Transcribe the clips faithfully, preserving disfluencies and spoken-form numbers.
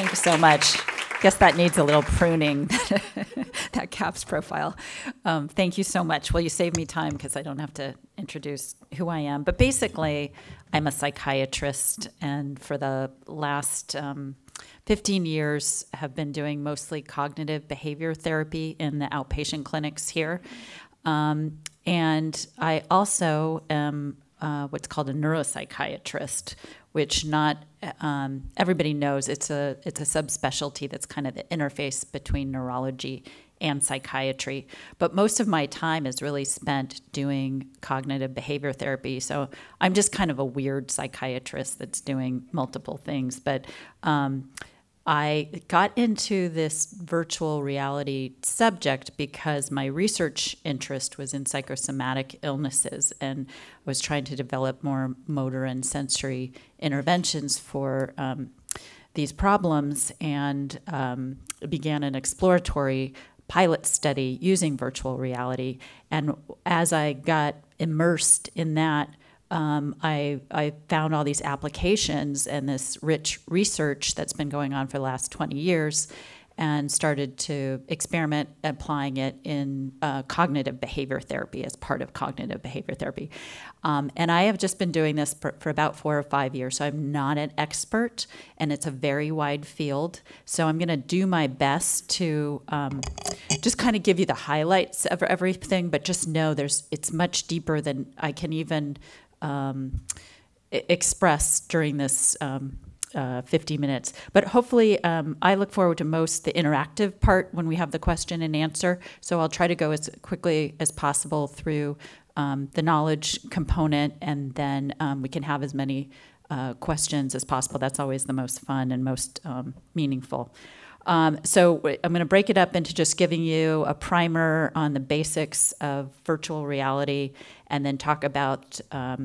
Thank you so much. Guess that needs a little pruning, that C A P S profile. Um, thank you so much. Well, you saved me time because I don't have to introduce who I am. But basically, I'm a psychiatrist, and for the last um, fifteen years have been doing mostly cognitive behavior therapy in the outpatient clinics here. Um, and I also am uh, what's called a neuropsychiatrist, which not um, everybody knows. It's a it's a subspecialty that's kind of the interface between neurology and psychiatry. But most of my time is really spent doing cognitive behavior therapy. So I'm just kind of a weird psychiatrist that's doing multiple things. But um, I got into this virtual reality subject because my research interest was in psychosomatic illnesses, and I was trying to develop more motor and sensory interventions for um, these problems, and um, began an exploratory pilot study using virtual reality. And as I got immersed in that, Um, I, I found all these applications and this rich research that's been going on for the last twenty years, and started to experiment applying it in uh, cognitive behavior therapy as part of cognitive behavior therapy. Um, and I have just been doing this for, for about four or five years, so I'm not an expert, and it's a very wide field. So I'm gonna do my best to um, just kind of give you the highlights of everything, but just know there's it's much deeper than I can even um, express during this um, Uh, fifty minutes. But hopefully um, I look forward to most the interactive part when we have the question and answer. So I'll try to go as quickly as possible through um, the knowledge component, and then um, we can have as many uh, questions as possible. That's always the most fun and most um, meaningful. Um, so I'm going to break it up into just giving you a primer on the basics of virtual reality, and then talk about um,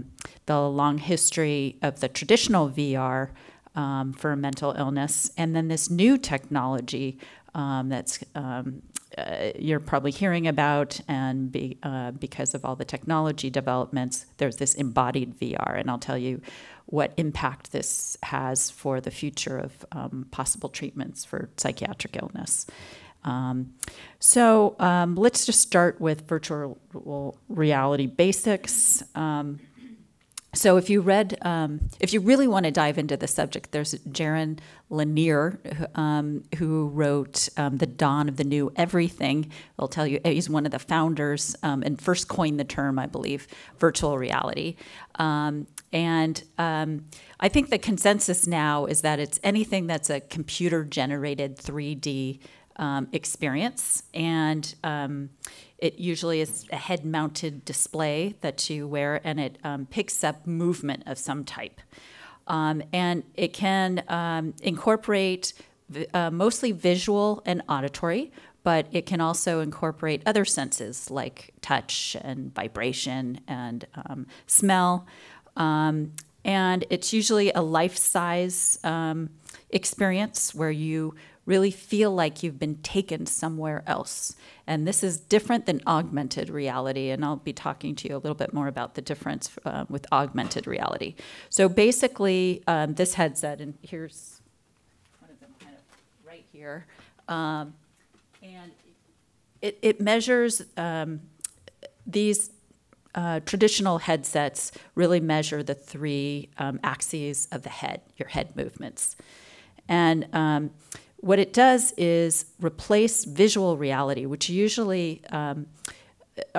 the long history of the traditional V R Um, for mental illness, and then this new technology um, that's um, uh, you're probably hearing about, and be, uh, because of all the technology developments, there's this embodied V R, and I'll tell you what impact this has for the future of um, possible treatments for psychiatric illness. Um, so um, let's just start with virtual reality basics. Um, So if you read, um, if you really want to dive into the subject, there's Jaron Lanier, um, who wrote um, The Dawn of the New Everything. I'll tell you, he's one of the founders um, and first coined the term, I believe, virtual reality. Um, and um, I think the consensus now is that it's anything that's a computer-generated three D um, experience. And um, it usually is a head-mounted display that you wear, and it um, picks up movement of some type. Um, and it can um, incorporate uh, mostly visual and auditory, but it can also incorporate other senses like touch and vibration and um, smell. Um, and it's usually a life-size um, experience where you really feel like you've been taken somewhere else. And this is different than augmented reality, and I'll be talking to you a little bit more about the difference uh, with augmented reality. So basically, um, this headset, and here's one of them kind of right here, um, and it, it measures um, these Uh, traditional headsets really measure the three um, axes of the head, your head movements. And um, what it does is replace visual reality, which usually um,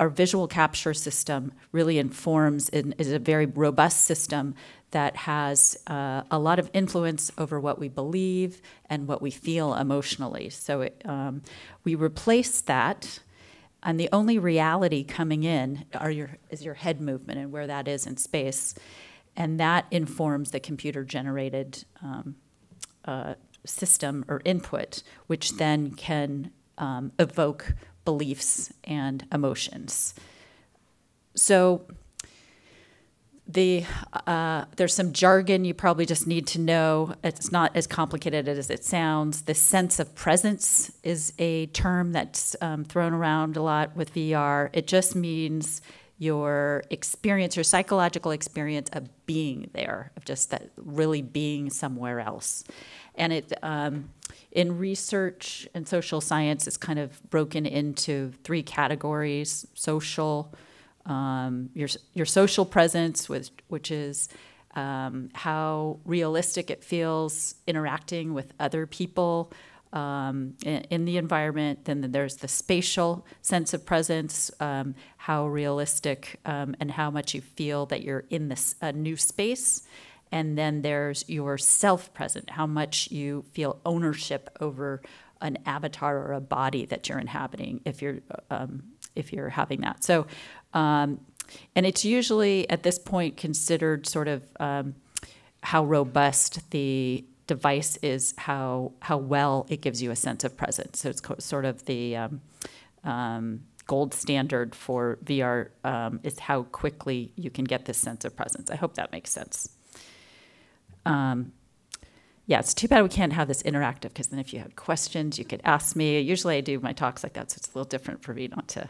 our visual capture system really informs and is a very robust system that has uh, a lot of influence over what we believe and what we feel emotionally. So it, um, we replace that. And the only reality coming in are your, is your head movement and where that is in space. And that informs the computer-generated um, uh, system or input, which then can um, evoke beliefs and emotions. So the, uh, there's some jargon you probably just need to know. It's not as complicated as it sounds. The sense of presence is a term that's um, thrown around a lot with V R. It just means your experience, your psychological experience of being there, of just that really being somewhere else. And it, um, in research and social science, it's kind of broken into three categories: social, um, your your social presence, which which is um, how realistic it feels interacting with other people um, in, in the environment. Then there's the spatial sense of presence, um, how realistic um, and how much you feel that you're in this a new space. And then there's your self-present, how much you feel ownership over an avatar or a body that you're inhabiting, if you're um, if you're having that. So, um, and it's usually at this point considered sort of um, how robust the device is, how how well it gives you a sense of presence. So it's sort of the um, um, gold standard for V R um, is how quickly you can get this sense of presence. I hope that makes sense. Um, yeah, it's too bad we can't have this interactive, because then if you had questions, you could ask me. Usually I do my talks like that, so it's a little different for me not to,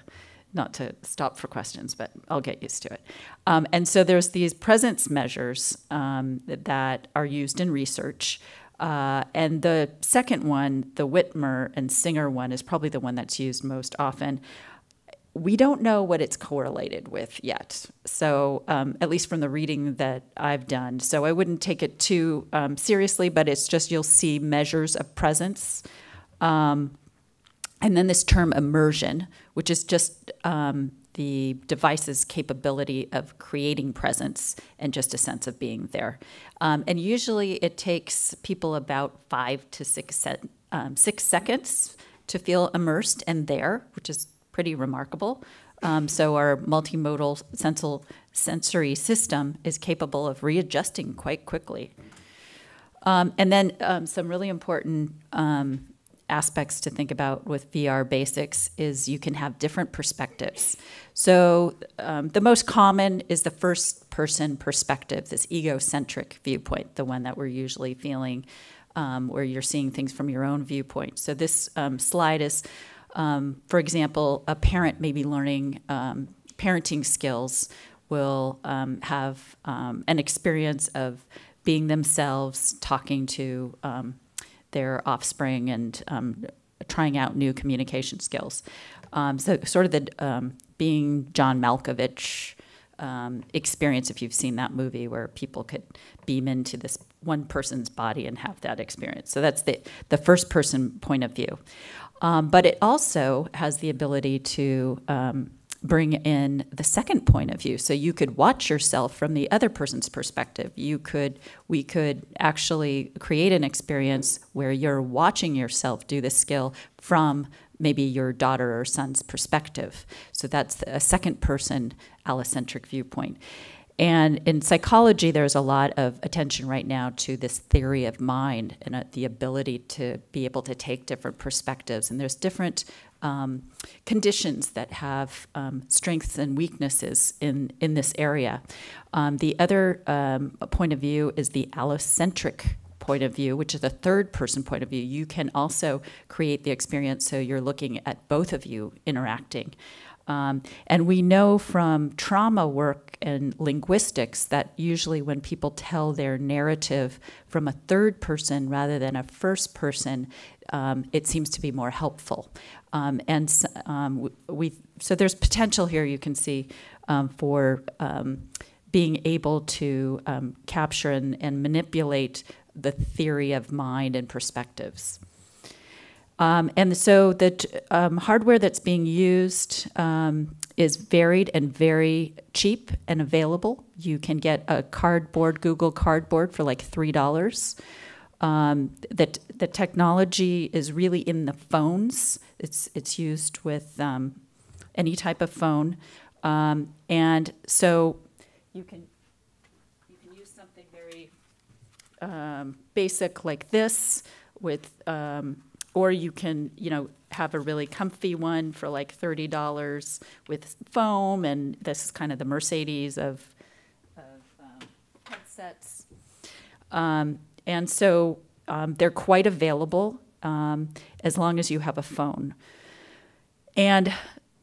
not to stop for questions, but I'll get used to it. Um, and so there's these presence measures um, that are used in research. Uh, and the second one, the Whitmer and Singer one, is probably the one that's used most often. We don't know what it's correlated with yet, so um, at least from the reading that I've done. So I wouldn't take it too um, seriously, but it's just you'll see measures of presence. Um, and then this term immersion, which is just um, the device's capability of creating presence and just a sense of being there. Um, and usually it takes people about five to six, se um, six seconds to feel immersed and there, which is pretty remarkable. Um, so our multimodal sensal sensory system is capable of readjusting quite quickly. Um, and then um, some really important um, aspects to think about with V R basics is you can have different perspectives. So um, the most common is the first person perspective, this egocentric viewpoint, the one that we're usually feeling um, where you're seeing things from your own viewpoint. So this um, slide is Um, for example, a parent maybe learning um, parenting skills will um, have um, an experience of being themselves, talking to um, their offspring, and um, trying out new communication skills. Um, so sort of the um, being John Malkovich um, experience, if you've seen that movie, where people could beam into this one person's body and have that experience. So that's the, the first person point of view. Um, but it also has the ability to um, bring in the second point of view. So you could watch yourself from the other person's perspective. You could, we could actually create an experience where you're watching yourself do this skill from maybe your daughter or son's perspective. So that's a second person allocentric viewpoint. And in psychology, there's a lot of attention right now to this theory of mind and uh, the ability to be able to take different perspectives. And there's different um, conditions that have um, strengths and weaknesses in, in this area. Um, the other um, point of view is the allocentric point of view, which is the third person point of view. You can also create the experience so you're looking at both of you interacting. Um, and we know from trauma work and linguistics that usually when people tell their narrative from a third person rather than a first person, um, it seems to be more helpful. Um, and so, um, we, so there's potential here, you can see, um, for um, being able to um, capture and, and manipulate the theory of mind and perspectives. Um, and so the um, hardware that's being used um, is varied and very cheap and available. You can get a cardboard, Google Cardboard, for like three dollars. Um, that the technology is really in the phones. It's, it's used with um, any type of phone. Um, and so you can, you can use something very um, basic like this with... Um, Or you can, you know, have a really comfy one for like thirty dollars with foam, and this is kind of the Mercedes of, of um, headsets. Um, and so um, they're quite available um, as long as you have a phone. And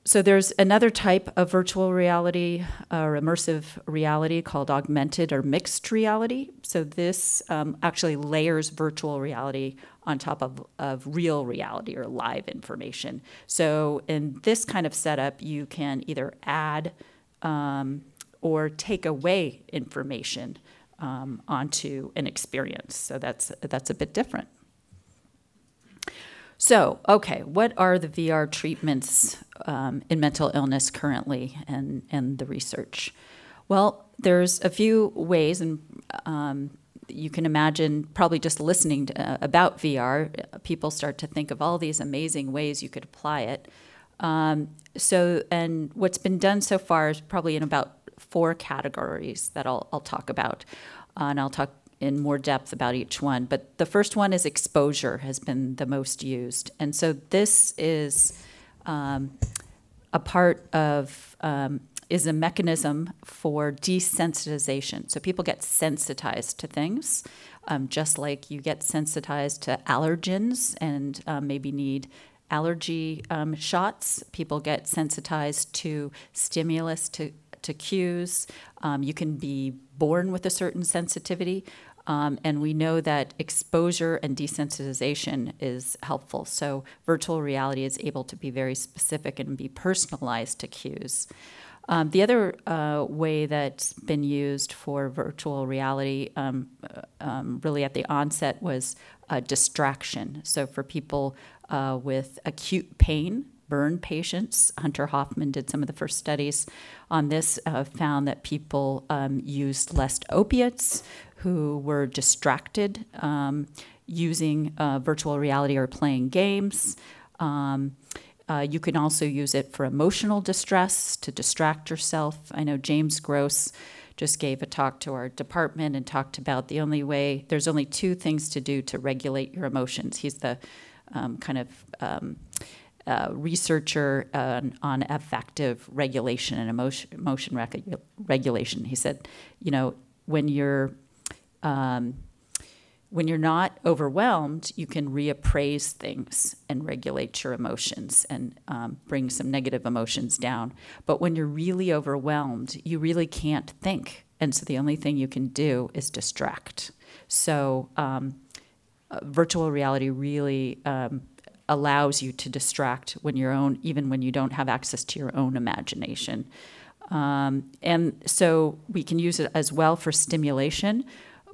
So there's another type of virtual reality uh, or immersive reality called augmented or mixed reality. So this um, actually layers virtual reality on top of, of real reality or live information. So in this kind of setup, you can either add um, or take away information um, onto an experience. So that's, that's a bit different. So, okay, what are the V R treatments um, in mental illness currently and, and the research? Well, there's a few ways, and um, you can imagine probably just listening to, uh, about V R, people start to think of all these amazing ways you could apply it. Um, so, and what's been done so far is probably in about four categories that I'll, I'll talk about, uh, and I'll talk in more depth about each one. But the first one is exposure has been the most used. And so this is um, a part of, um, is a mechanism for desensitization. So people get sensitized to things, um, just like you get sensitized to allergens and uh, maybe need allergy um, shots. People get sensitized to stimulus, to, to cues. Um, you can be born with a certain sensitivity. Um, and we know that exposure and desensitization is helpful. So virtual reality is able to be very specific and be personalized to cues. Um, the other uh, way that's been used for virtual reality um, um, really at the onset was uh, distraction. So for people uh, with acute pain, burn patients, Hunter Hoffman did some of the first studies on this, uh, found that people um, used less opiates, who were distracted um, using uh, virtual reality or playing games. Um, uh, you can also use it for emotional distress, to distract yourself. I know James Gross just gave a talk to our department and talked about the only way, there's only two things to do to regulate your emotions. He's the um, kind of... Um, Uh, researcher uh, on affective regulation and emotion, emotion regu regulation. He said, you know, when you're, um, when you're not overwhelmed, you can reappraise things and regulate your emotions and um, bring some negative emotions down. But when you're really overwhelmed, you really can't think. And so the only thing you can do is distract. So um, uh, virtual reality really... Um, allows you to distract when your own, even when you don't have access to your own imagination. Um, and so we can use it as well for stimulation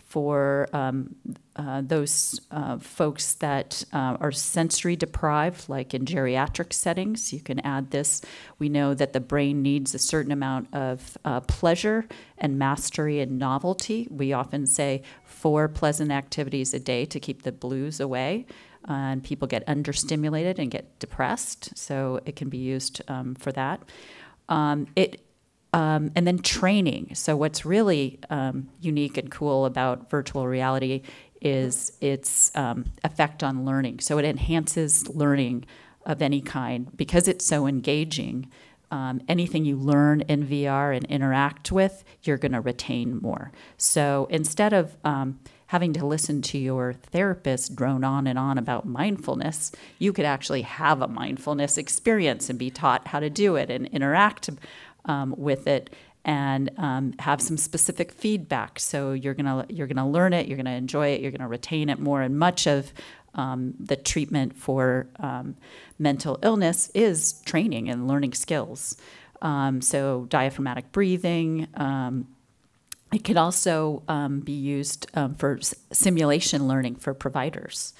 for um, uh, those uh, folks that uh, are sensory deprived, like in geriatric settings. You can add this. We know that the brain needs a certain amount of uh, pleasure and mastery and novelty. We often say four pleasant activities a day to keep the blues away. Uh, and people get understimulated and get depressed, so it can be used um, for that. Um, it, um, and then training. So what's really um, unique and cool about virtual reality is its um, effect on learning. So it enhances learning of any kind. Because it's so engaging, um, anything you learn in V R and interact with, you're going to retain more. So instead of... Um, having to listen to your therapist drone on and on about mindfulness, you could actually have a mindfulness experience and be taught how to do it and interact um, with it and um, have some specific feedback. So you're gonna, you're gonna learn it, you're gonna enjoy it, you're gonna retain it more. And much of um, the treatment for um, mental illness is training and learning skills. Um, so diaphragmatic breathing, um, it could also um, be used um, for simulation learning for providers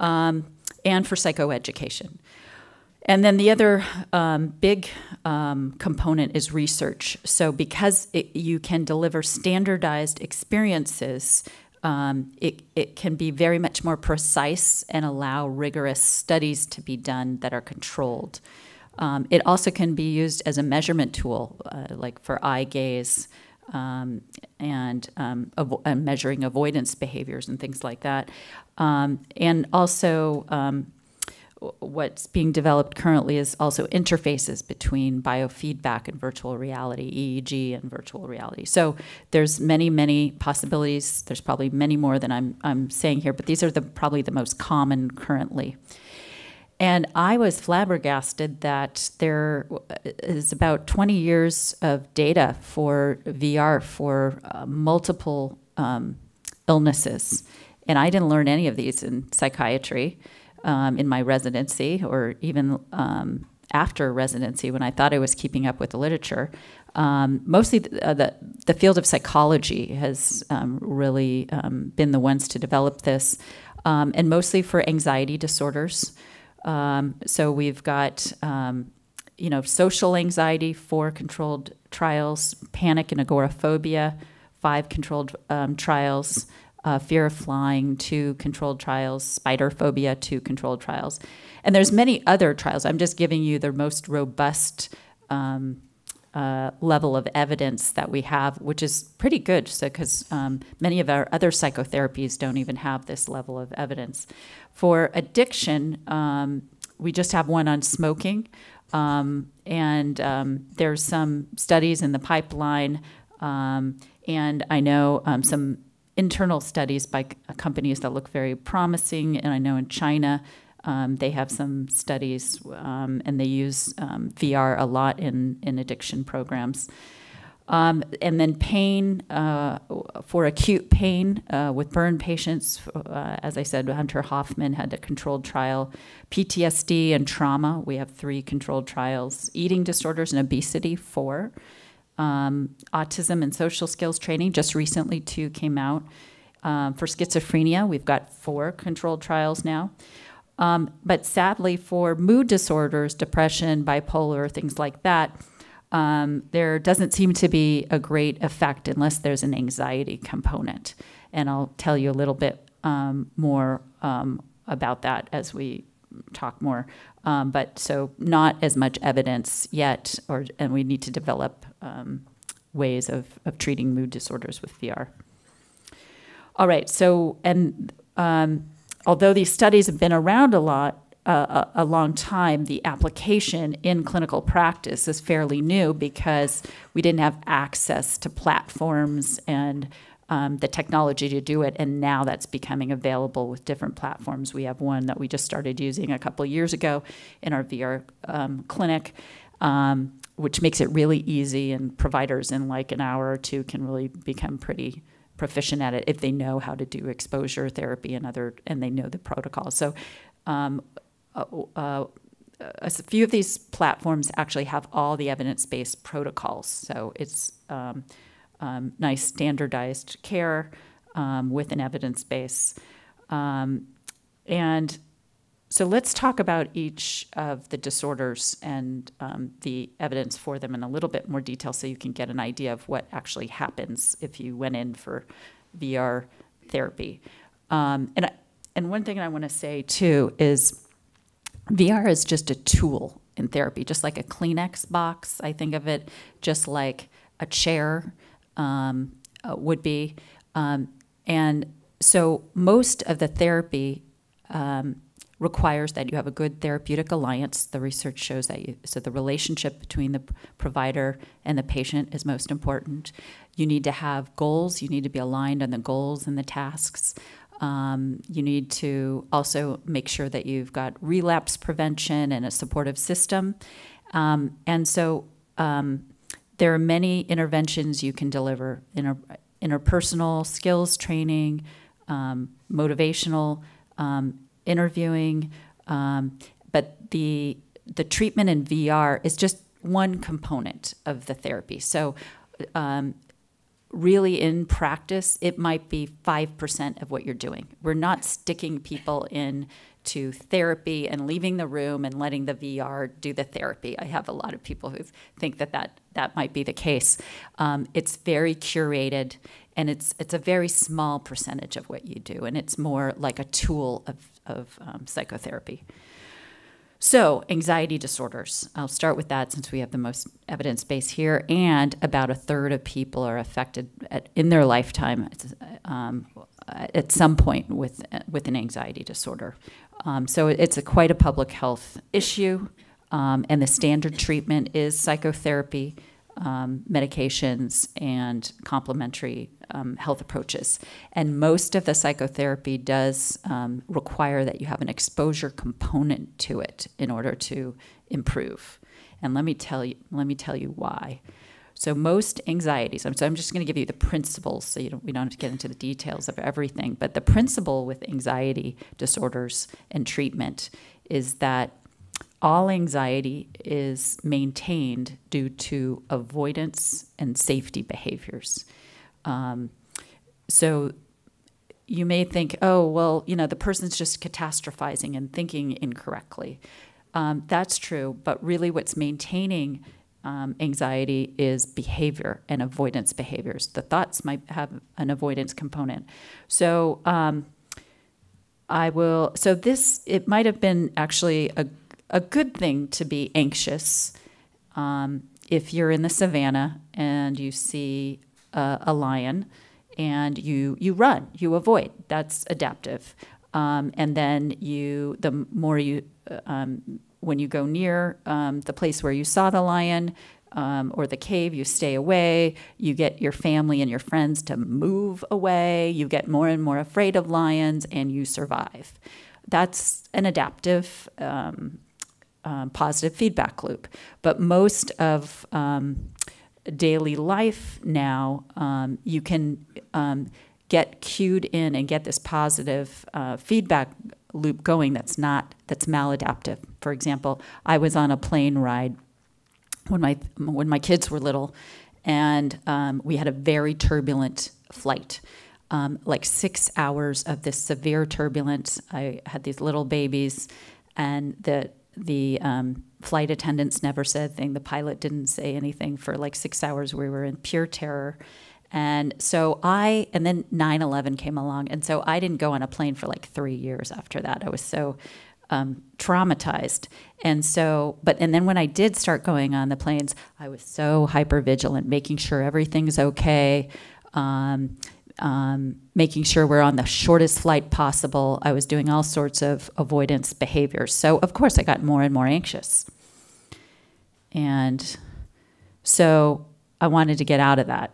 um, and for psychoeducation. And then the other um, big um, component is research. So because it, you can deliver standardized experiences, um, it, it can be very much more precise and allow rigorous studies to be done that are controlled. Um, it also can be used as a measurement tool, uh, like for eye gaze, Um, and, um, and measuring avoidance behaviors and things like that. Um, and also um, what's being developed currently is also interfaces between biofeedback and virtual reality, E E G and virtual reality. So there's many, many possibilities. There's probably many more than I'm, I'm saying here, but these are the, probably the most common currently. And I was flabbergasted that there is about twenty years of data for V R for uh, multiple um, illnesses. And I didn't learn any of these in psychiatry um, in my residency or even um, after residency when I thought I was keeping up with the literature. Um, mostly the, uh, the, the field of psychology has um, really um, been the ones to develop this, um, and mostly for anxiety disorders. Um, so we've got, um, you know, social anxiety, four controlled trials, panic and agoraphobia, five controlled um, trials, uh, fear of flying, two controlled trials, spider phobia, two controlled trials. And there's many other trials. I'm just giving you the most robust um, uh, level of evidence that we have, which is pretty good, so, because um, many of our other psychotherapies don't even have this level of evidence. For addiction, um, we just have one on smoking, um, and um, there's some studies in the pipeline, um, and I know um, some internal studies by companies that look very promising, and I know in China, Um, they have some studies, um, and they use um, V R a lot in, in addiction programs. Um, and then pain, uh, for acute pain uh, with burn patients, uh, as I said, Hunter Hoffman had a controlled trial. P T S D and trauma, we have three controlled trials. Eating disorders and obesity, four. Um, autism and social skills training, just recently two came out. Um, for schizophrenia, we've got four controlled trials now. Um, but sadly, for mood disorders, depression, bipolar, things like that, um, there doesn't seem to be a great effect unless there's an anxiety component. And I'll tell you a little bit um, more um, about that as we talk more. Um, but so not as much evidence yet, or, and we need to develop um, ways of, of treating mood disorders with V R. All right, so, and... Um, although these studies have been around a lot, uh, a long time, the application in clinical practice is fairly new because we didn't have access to platforms and um, the technology to do it, and now that's becoming available with different platforms. We have one that we just started using a couple of years ago in our V R um, clinic, um, which makes it really easy, and providers in like an hour or two can really become pretty proficient at it if they know how to do exposure therapy and other, and they know the protocol. So um, uh, uh, a few of these platforms actually have all the evidence-based protocols. So it's um, um, nice standardized care um, with an evidence base. Um, and so let's talk about each of the disorders and um, the evidence for them in a little bit more detail so you can get an idea of what actually happens if you went in for V R therapy. Um, and, I, and one thing I want to say, too, is V R is just a tool in therapy, just like a Kleenex box. I think of it just like a chair um, uh, would be. Um, and so most of the therapy um, requires that you have a good therapeutic alliance. The research shows that you, so the relationship between the provider and the patient is most important. You need to have goals. You need to be aligned on the goals and the tasks. Um, you need to also make sure that you've got relapse prevention and a supportive system. Um, and so um, there are many interventions you can deliver, inter interpersonal skills training, um, motivational, um, interviewing, um, but the the treatment in V R is just one component of the therapy. So um, really in practice, it might be five percent of what you're doing. We're not sticking people in to therapy and leaving the room and letting the V R do the therapy. I have a lot of people who think that that, that might be the case. Um, it's very curated, and it's, it's a very small percentage of what you do, and it's more like a tool of, of um, psychotherapy. So anxiety disorders, I'll start with that since we have the most evidence base here, and about a third of people are affected at, in their lifetime um, at some point with, with an anxiety disorder. Um, so it's a, quite a public health issue, um, and the standard treatment is psychotherapy, um, medications and complementary um, health approaches. And most of the psychotherapy does um, require that you have an exposure component to it in order to improve. And let me tell you, let me tell you why. So most anxieties, so I'm just going to give you the principles so you don't, we don't have to get into the details of everything, but the principle with anxiety disorders and treatment is that all anxiety is maintained due to avoidance and safety behaviors. Um, so you may think, oh, well, you know, the person's just catastrophizing and thinking incorrectly. Um, that's true, but really what's maintaining Um, anxiety is behavior and avoidance behaviors. The thoughts might have an avoidance component. So um, I will, so this, it might have been actually a, a good thing to be anxious um, if you're in the savannah and you see a, a lion and you, you run, you avoid. That's adaptive. Um, and then you, the more you, um, when you go near um, the place where you saw the lion um, or the cave, you stay away. You get your family and your friends to move away. You get more and more afraid of lions, and you survive. That's an adaptive, um, um, positive feedback loop. But most of um, daily life now, um, you can um, get cued in and get this positive uh, feedback loop going that's not, that's maladaptive. For example, I was on a plane ride when my when my kids were little, and um, we had a very turbulent flight, um, like six hours of this severe turbulence. I had these little babies, and the the um, flight attendants never said a thing. The pilot didn't say anything for like six hours. We were in pure terror. And so I, and then nine eleven came along, and so I didn't go on a plane for like three years after that. I was so um, traumatized. And so, but, and then when I did start going on the planes, I was so hypervigilant, making sure everything's okay, um, um, making sure we're on the shortest flight possible. I was doing all sorts of avoidance behaviors. So of course I got more and more anxious. And so I wanted to get out of that.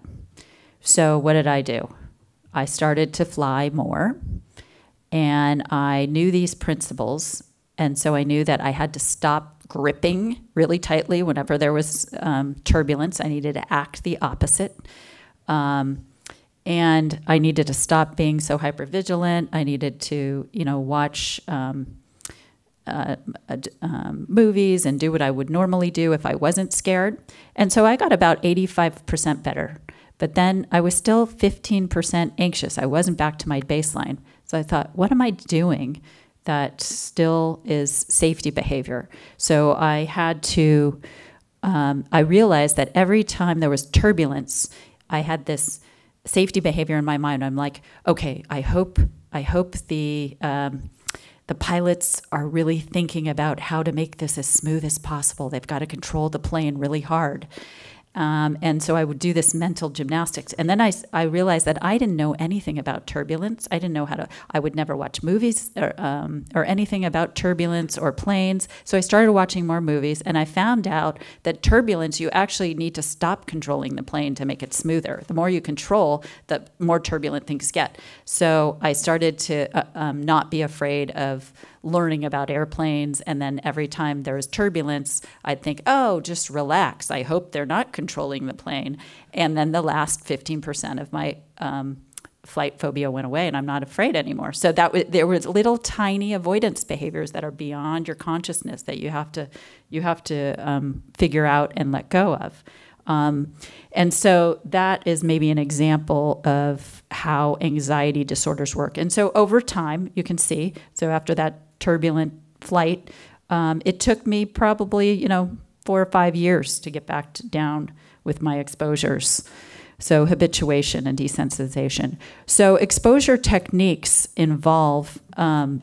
So what did I do? I started to fly more, and I knew these principles, and so I knew that I had to stop gripping really tightly whenever there was um, turbulence. I needed to act the opposite, um, and I needed to stop being so hypervigilant. I needed to, you know, watch um, uh, um, movies and do what I would normally do if I wasn't scared, and so I got about eighty-five percent better. But then I was still fifteen percent anxious. I wasn't back to my baseline. So I thought, what am I doing that still is safety behavior? So I had to, um, I realized that every time there was turbulence, I had this safety behavior in my mind. I'm like, okay, I hope, I hope the, um, the pilots are really thinking about how to make this as smooth as possible. They've got to control the plane really hard. Um, and so I would do this mental gymnastics. And then I, I realized that I didn't know anything about turbulence. I didn't know how to, I would never watch movies or, um, or anything about turbulence or planes. So I started watching more movies, and I found out that turbulence, you actually need to stop controlling the plane to make it smoother. The more you control, the more turbulent things get. So I started to uh, um, not be afraid of learning about airplanes, and then every time there was turbulence, I'd think, oh, just relax. I hope they're not controlling the plane. And then the last fifteen percent of my um, flight phobia went away, and I'm not afraid anymore. So that w there were little tiny avoidance behaviors that are beyond your consciousness that you have to, you have to um, figure out and let go of. Um, and so that is maybe an example of how anxiety disorders work. And so over time, you can see, so after that turbulent flight, um, it took me probably, you know, four or five years to get back to down with my exposures. So habituation and desensitization. So exposure techniques involve, um,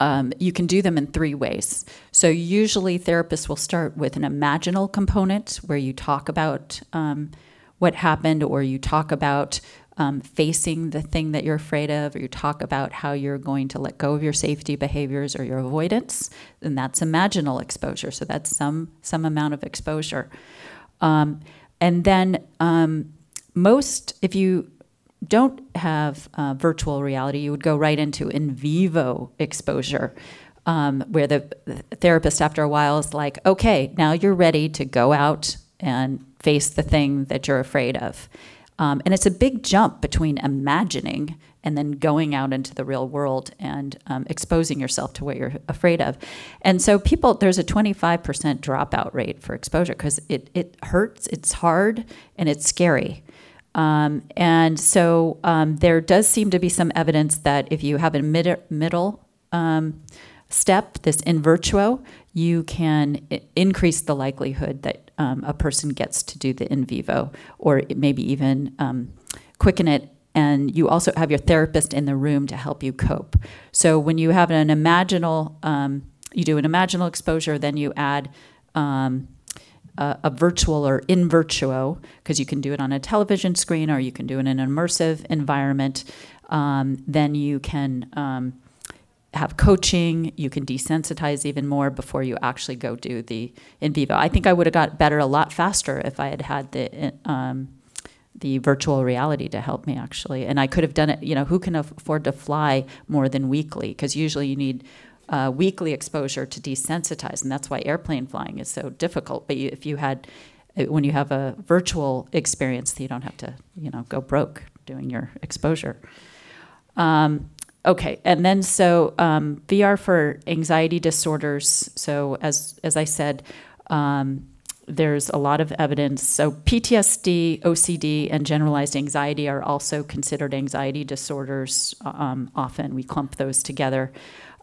um, you can do them in three ways. So usually therapists will start with an imaginal component where you talk about um, what happened, or you talk about Um, facing the thing that you're afraid of, or you talk about how you're going to let go of your safety behaviors or your avoidance, and that's imaginal exposure. So that's some, some amount of exposure. Um, and then um, most, if you don't have uh, virtual reality, you would go right into in vivo exposure, um, where the therapist after a while is like, okay, now you're ready to go out and face the thing that you're afraid of. Um, and it's a big jump between imagining and then going out into the real world and um, exposing yourself to what you're afraid of. And so people, there's a twenty-five percent dropout rate for exposure because it, it hurts, it's hard, and it's scary. Um, and so um, there does seem to be some evidence that if you have a mid middle um, step, this in virtuo, you can increase the likelihood that um, a person gets to do the in vivo, or maybe even um, quicken it. And you also have your therapist in the room to help you cope. So when you have an imaginal, um, you do an imaginal exposure, then you add um, a, a virtual or in virtuo, because you can do it on a television screen or you can do it in an immersive environment. Um, then you can um, have coaching, you can desensitize even more before you actually go do the in vivo. I think I would have got better a lot faster if I had had the um, the virtual reality to help me, actually. And I could have done it, you know, who can afford to fly more than weekly? Because usually you need uh, weekly exposure to desensitize, and that's why airplane flying is so difficult. But you, if you had, when you have a virtual experience, you don't have to, you know, go broke doing your exposure. Um, Okay, and then so um, V R for anxiety disorders. So as, as I said, um, there's a lot of evidence. So P T S D, O C D, and generalized anxiety are also considered anxiety disorders. Um, often we clump those together.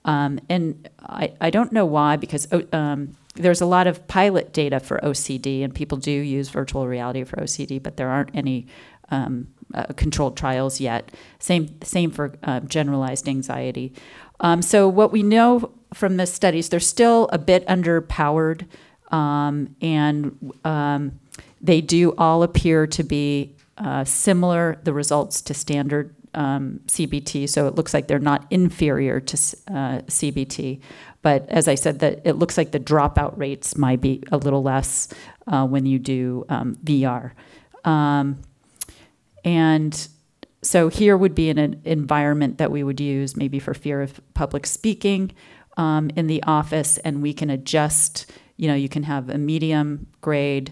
Um, and I, I don't know why, because um, there's a lot of pilot data for O C D, and people do use virtual reality for O C D, but there aren't any Um, uh, controlled trials yet. Same, same for uh, generalized anxiety. Um, so what we know from the studies, they're still a bit underpowered, um, and um, they do all appear to be uh, similar, the results, to standard um, C B T. So it looks like they're not inferior to uh, C B T. But as I said, that it looks like the dropout rates might be a little less uh, when you do um, V R. Um, And so here would be an environment that we would use maybe for fear of public speaking um, in the office, and we can adjust. You know, you can have a medium grade,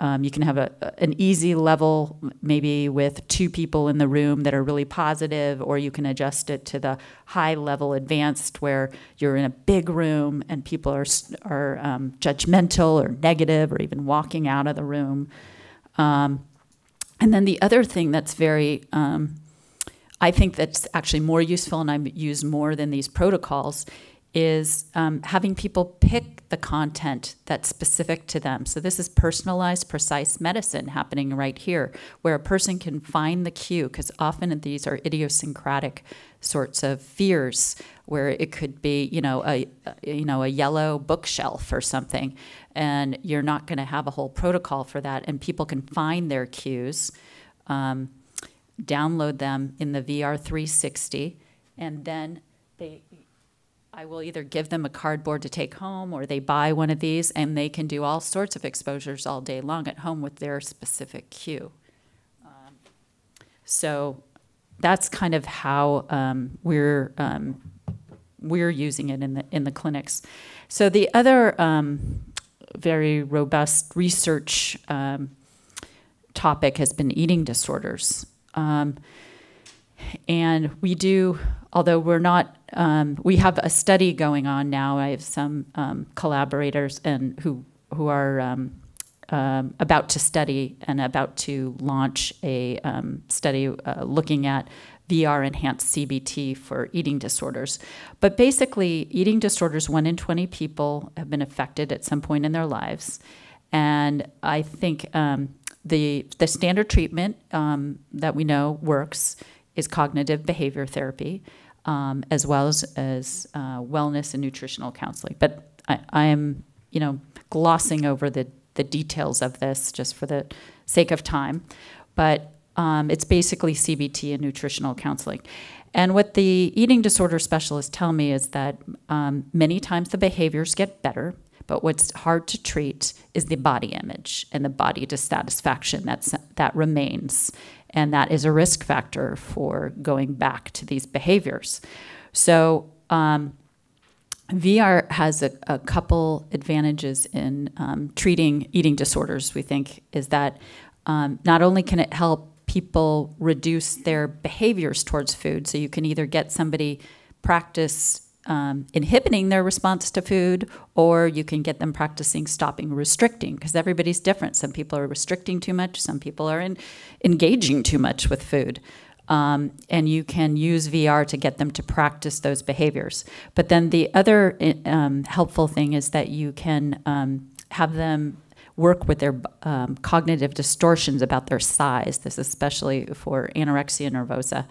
um, you can have a, an easy level, maybe with two people in the room that are really positive, or you can adjust it to the high level advanced where you're in a big room and people are, are um, judgmental or negative or even walking out of the room. Um, And then the other thing that's very, um, I think that's actually more useful, and I use more than these protocols, is um, having people pick the content that's specific to them. So this is personalized, precise medicine happening right here, where a person can find the cue, because often these are idiosyncratic sorts of fears, where it could be, you know, a you know a yellow bookshelf or something, and you're not going to have a whole protocol for that, and people can find their cues, um, download them in the V R three sixty, and then they, I will either give them a cardboard to take home, or they buy one of these, and they can do all sorts of exposures all day long at home with their specific cue. Um, so that's kind of how um, we're um, we're using it in the in the clinics. So the other um, very robust research um, topic has been eating disorders, um, and we do. Although we're not, um, we have a study going on now. I have some um, collaborators and who who are um, um, about to study and about to launch a um, study uh, looking at V R enhanced C B T for eating disorders. But basically, eating disorders, one in twenty people have been affected at some point in their lives, and I think um, the the standard treatment um, that we know works is cognitive behavior therapy, um, as well as, as uh, wellness and nutritional counseling. But I, I am, you know, glossing over the, the details of this just for the sake of time. But um, it's basically C B T and nutritional counseling. And what the eating disorder specialists tell me is that um, many times the behaviors get better, But what's hard to treat is the body image and the body dissatisfaction that's, that remains. And that is a risk factor for going back to these behaviors. So um, V R has a, a couple advantages in um, treating eating disorders, we think, is that um, not only can it help people reduce their behaviors towards food, so you can either get somebody practice um, inhibiting their response to food, or you can get them practicing stopping restricting, because everybody's different. Some people are restricting too much, some people are in, engaging too much with food. Um, and you can use V R to get them to practice those behaviors. But then the other um, helpful thing is that you can um, have them work with their um, cognitive distortions about their size. This is especially for anorexia nervosa.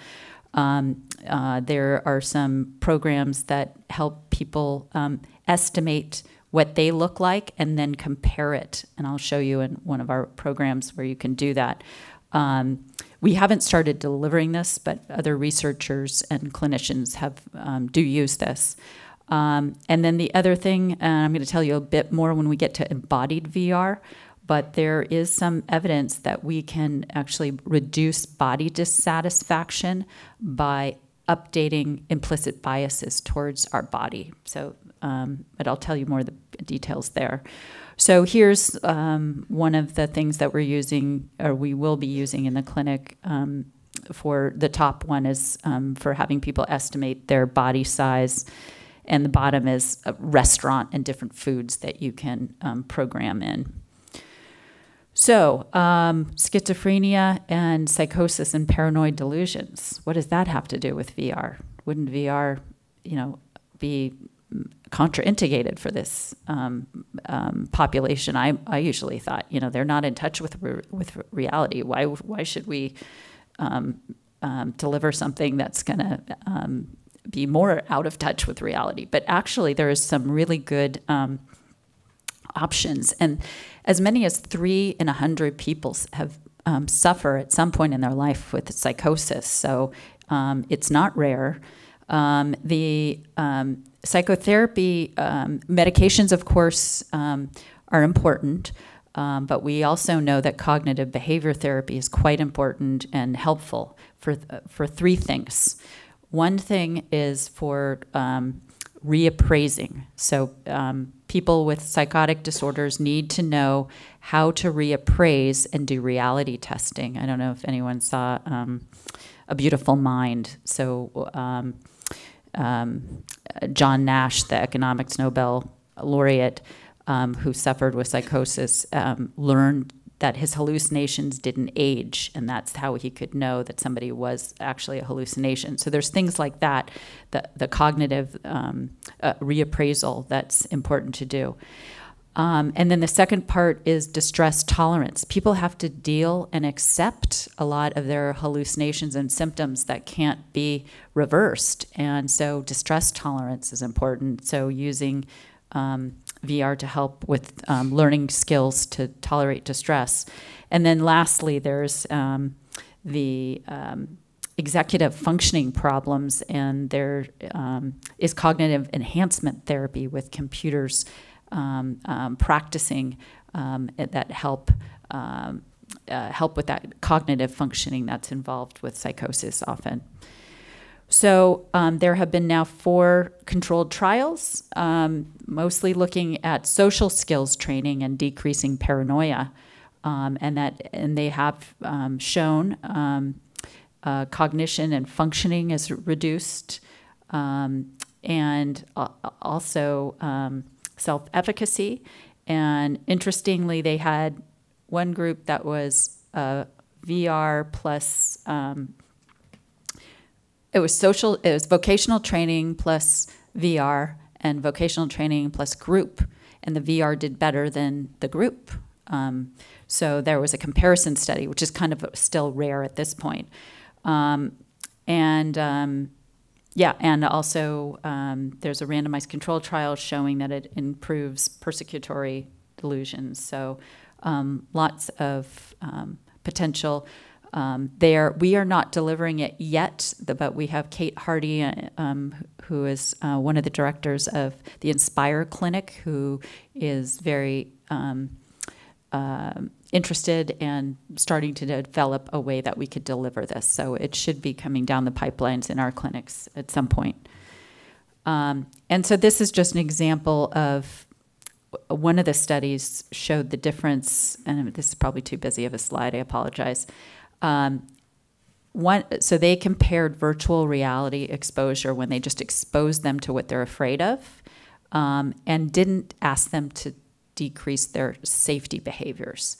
Um, uh, there are some programs that help people um, estimate what they look like and then compare it. And I'll show you in one of our programs where you can do that. Um, we haven't started delivering this, but other researchers and clinicians have um, do use this. Um, and then the other thing, and I'm going to tell you a bit more when we get to embodied V R, but there is some evidence that we can actually reduce body dissatisfaction by updating implicit biases towards our body. So, um, but I'll tell you more of the details there. So here's um, one of the things that we're using, or we will be using in the clinic. Um, for the top one is um, for having people estimate their body size. And the bottom is a restaurant and different foods that you can um, program in. So um, schizophrenia and psychosis and paranoid delusions. What does that have to do with V R? Wouldn't V R, you know, be contraindicated for this um, um, population? I, I usually thought, you know, they're not in touch with re with reality. Why why should we um, um, deliver something that's going to um, be more out of touch with reality? But actually there is some really good um, options. And as many as three in a hundred people have um, suffer at some point in their life with psychosis. So um, it's not rare. Um, the um, psychotherapy um, medications, of course, um, are important. Um, but we also know that cognitive behavior therapy is quite important and helpful for, th for three things. One thing is for um, reappraising. So um, people with psychotic disorders need to know how to reappraise and do reality testing. I don't know if anyone saw um, A Beautiful Mind. So um, um, John Nash, the economics Nobel laureate um, who suffered with psychosis, um, learned that his hallucinations didn't age, and that's how he could know that somebody was actually a hallucination. So there's things like that, the, the cognitive um, uh, reappraisal that's important to do. Um, and then the second part is distress tolerance. People have to deal and accept a lot of their hallucinations and symptoms that can't be reversed. And so distress tolerance is important. So using um, V R to help with um, learning skills to tolerate distress. And then lastly, there's um, the um, executive functioning problems, and there um, is cognitive enhancement therapy with computers um, um, practicing um, that help um, uh, help with that cognitive functioning that's involved with psychosis often. So um, there have been now four controlled trials, um, mostly looking at social skills training and decreasing paranoia, um, and that and they have um, shown um, uh, cognition and functioning is reduced, um, and uh, also um, self-efficacy. And interestingly, they had one group that was uh, V R plus. Um, It was social, it was vocational training plus V R and vocational training plus group. And the V R did better than the group. Um, so there was a comparison study, which is kind of still rare at this point. Um, and um, yeah, and also um, there's a randomized control trial showing that it improves persecutory delusions. So um, lots of um, potential Um, they are, we are not delivering it yet, but we have Kate Hardy, um, who is uh, one of the directors of the Inspire Clinic, who is very um, uh, interested in starting to develop a way that we could deliver this. So it should be coming down the pipelines in our clinics at some point. Um, and so this is just an example of one of the studies showed the difference, and this is probably too busy of a slide, I apologize. Um, one, so they compared virtual reality exposure when they just exposed them to what they're afraid of, um, and didn't ask them to decrease their safety behaviors.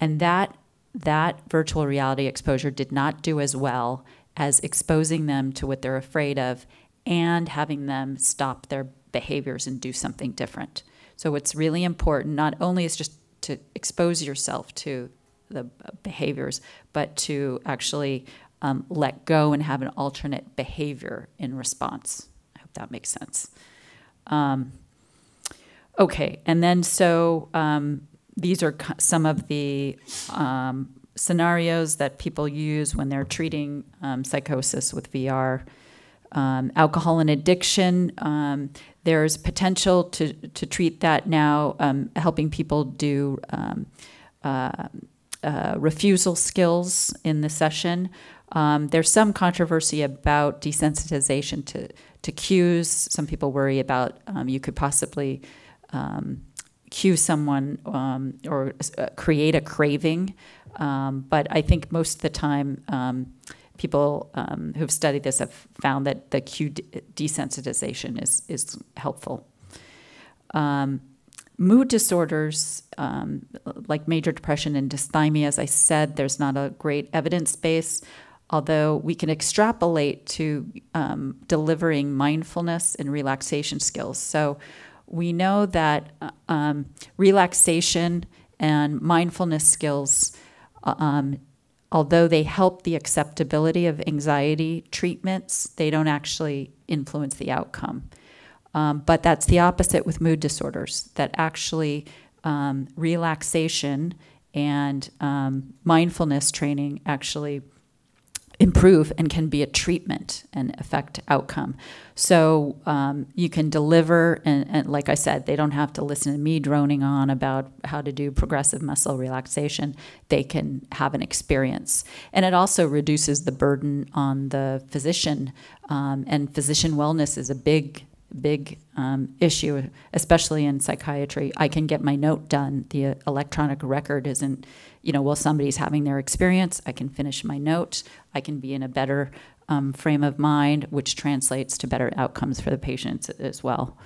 And that, that virtual reality exposure did not do as well as exposing them to what they're afraid of and having them stop their behaviors and do something different. So it's really important, not only is just to expose yourself to the behaviors, but to actually um, let go and have an alternate behavior in response. I hope that makes sense. Um, okay, and then so um, these are some of the um, scenarios that people use when they're treating um, psychosis with V R. Um, alcohol and addiction, um, there's potential to, to treat that now, um, helping people do um, uh, uh, refusal skills in the session. Um, there's some controversy about desensitization to, to cues. Some people worry about um, you could possibly um, cue someone um, or uh, create a craving. Um, but I think most of the time, um, people um, who've studied this have found that the cue desensitization is, is helpful. Um, mood disorders, um, like major depression and dysthymia, as I said, there's not a great evidence base, although we can extrapolate to um, delivering mindfulness and relaxation skills. So we know that um, relaxation and mindfulness skills um, although they help the acceptability of anxiety treatments, they don't actually influence the outcome. Um, but that's the opposite with mood disorders, that actually um, relaxation and um, mindfulness training actually improve and can be a treatment and affect outcome. So um, you can deliver, and, and like I said, they don't have to listen to me droning on about how to do progressive muscle relaxation. They can have an experience. And it also reduces the burden on the physician, um, and physician wellness is a big, big um, issue, especially in psychiatry. I can get my note done. The electronic record isn't, you know, while somebody's having their experience, I can finish my note. I can be in a better um, frame of mind, which translates to better outcomes for the patients as well.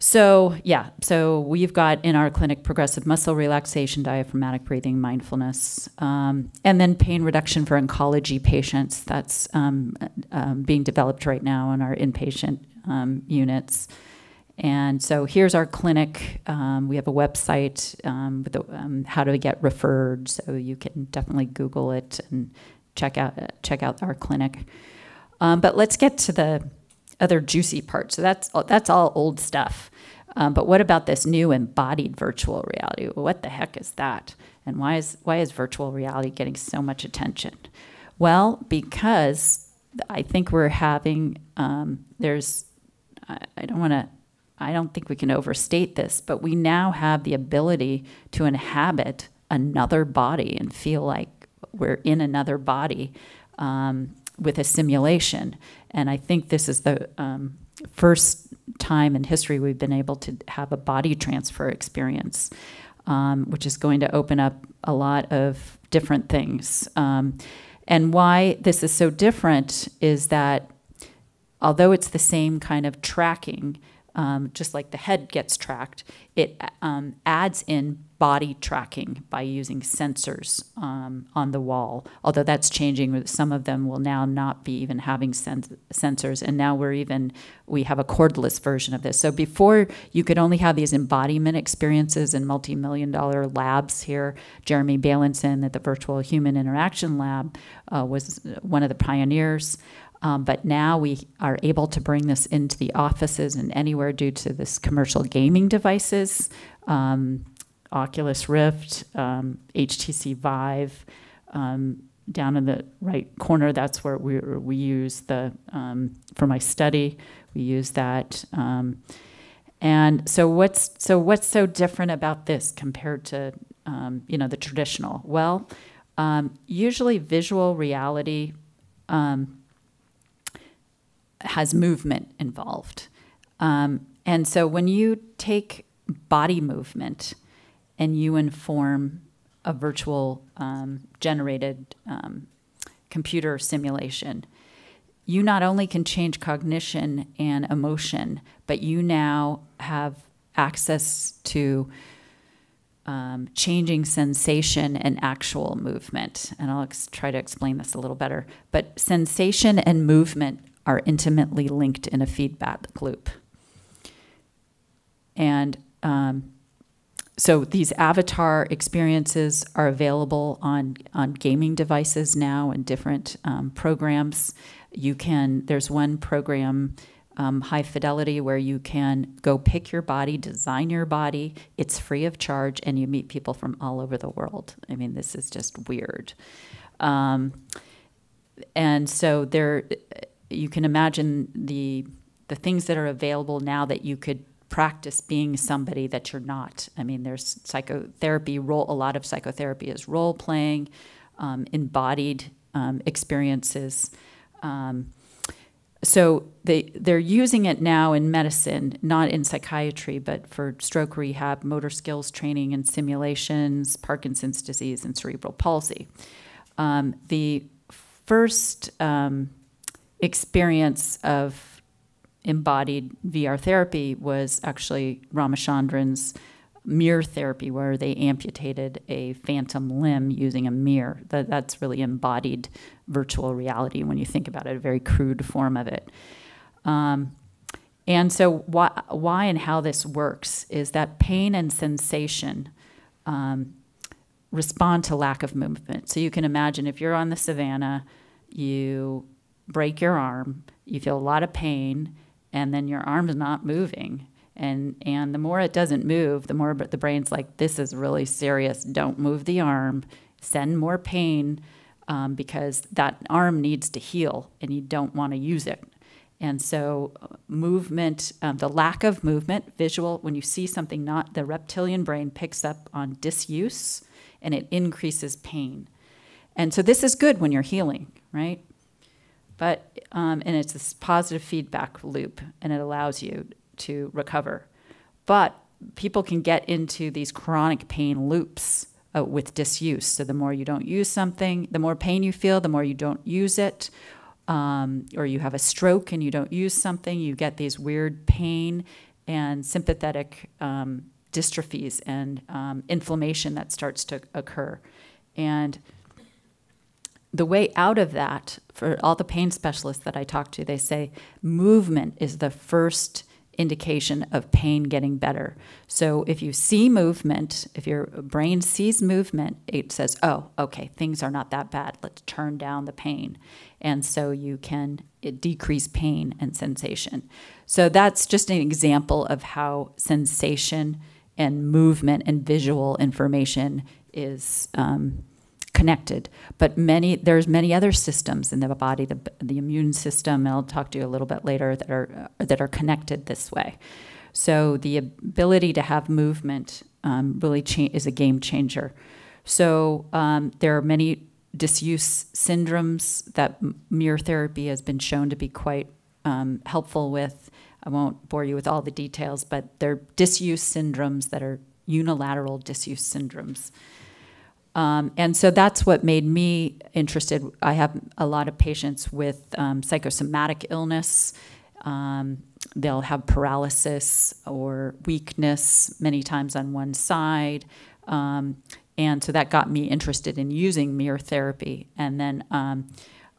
So yeah, so we've got in our clinic progressive muscle relaxation, diaphragmatic breathing, mindfulness, um, and then pain reduction for oncology patients. That's um, um, being developed right now in our inpatient um, units. And so here's our clinic. Um, we have a website um, with the, um, how to get referred, so you can definitely Google it and check out, uh, check out our clinic. Um, but let's get to the other juicy part. So that's, that's all old stuff. Um, but what about this new embodied virtual reality? What the heck is that? And why is, why is virtual reality getting so much attention? Well, because I think we're having, um, there's, I, I don't want to, I don't think we can overstate this, but we now have the ability to inhabit another body and feel like we're in another body um, with a simulation. And I think this is the um, first time in history we've been able to have a body transfer experience, um, which is going to open up a lot of different things. Um, and why this is so different is that although it's the same kind of tracking, Um, just like the head gets tracked, it um, adds in body tracking by using sensors um, on the wall, although that's changing. Some of them will now not be even having sens sensors, and now we're even, we have a cordless version of this. So before, you could only have these embodiment experiences in multi-million dollar labs here. Jeremy Bailenson at the Virtual Human Interaction Lab uh, was one of the pioneers. Um, but now we are able to bring this into the offices and anywhere due to this commercial gaming devices, um, Oculus Rift, um, H T C Vive, um, down in the right corner, that's where we, we use the, um, for my study, we use that. Um, and so what's, so what's so different about this compared to, um, you know, the traditional? Well, um, usually visual reality um, has movement involved. Um, and so when you take body movement and you inform a virtual um, generated um, computer simulation, you not only can change cognition and emotion, but you now have access to um, changing sensation and actual movement. And I'll ex- try to explain this a little better. But sensation and movement are intimately linked in a feedback loop. And um, so these avatar experiences are available on, on gaming devices now and different um, programs. You can, there's one program, um, High Fidelity, where you can go pick your body, design your body. It's free of charge, and you meet people from all over the world. I mean, this is just weird. Um, and so there, you can imagine the, the things that are available now that you could practice being somebody that you're not. I mean, there's psychotherapy, role, a lot of psychotherapy is role-playing, um, embodied um, experiences. Um, so they, they're using it now in medicine, not in psychiatry, but for stroke rehab, motor skills training and simulations, Parkinson's disease, and cerebral palsy. Um, the first um, experience of embodied V R therapy was actually Ramachandran's mirror therapy, where they amputated a phantom limb using a mirror. That, that's really embodied virtual reality when you think about it, a very crude form of it. Um, and so why, why and how this works is that pain and sensation um, respond to lack of movement. So you can imagine if you're on the savannah, you break your arm, you feel a lot of pain, and then your arm's not moving. And, and the more it doesn't move, the more the brain's like, this is really serious, don't move the arm, send more pain, um, because that arm needs to heal, and you don't want to use it. And so movement, um, the lack of movement, visual, when you see something not, the reptilian brain picks up on disuse, and it increases pain. And so this is good when you're healing, right? But, um, and it's this positive feedback loop, and it allows you to recover. But people can get into these chronic pain loops uh, with disuse. So the more you don't use something, the more pain you feel, the more you don't use it, um, or you have a stroke and you don't use something, you get these weird pain and sympathetic um, dystrophies and um, inflammation that starts to occur. And the way out of that, for all the pain specialists that I talk to, they say movement is the first indication of pain getting better. So if you see movement, if your brain sees movement, it says, oh, okay, things are not that bad. Let's turn down the pain. And so you can decrease pain and sensation. So that's just an example of how sensation and movement and visual information is um, connected. But many, there's many other systems in the body, the, the immune system, and I'll talk to you a little bit later, that are, that are connected this way. So the ability to have movement um, really is a game changer. So um, there are many disuse syndromes that mirror therapy has been shown to be quite um, helpful with. I won't bore you with all the details, but they're disuse syndromes that are unilateral disuse syndromes. Um, and so that's what made me interested. I have a lot of patients with um, psychosomatic illness. Um, they'll have paralysis or weakness many times on one side. Um, and so that got me interested in using mirror therapy. And then um,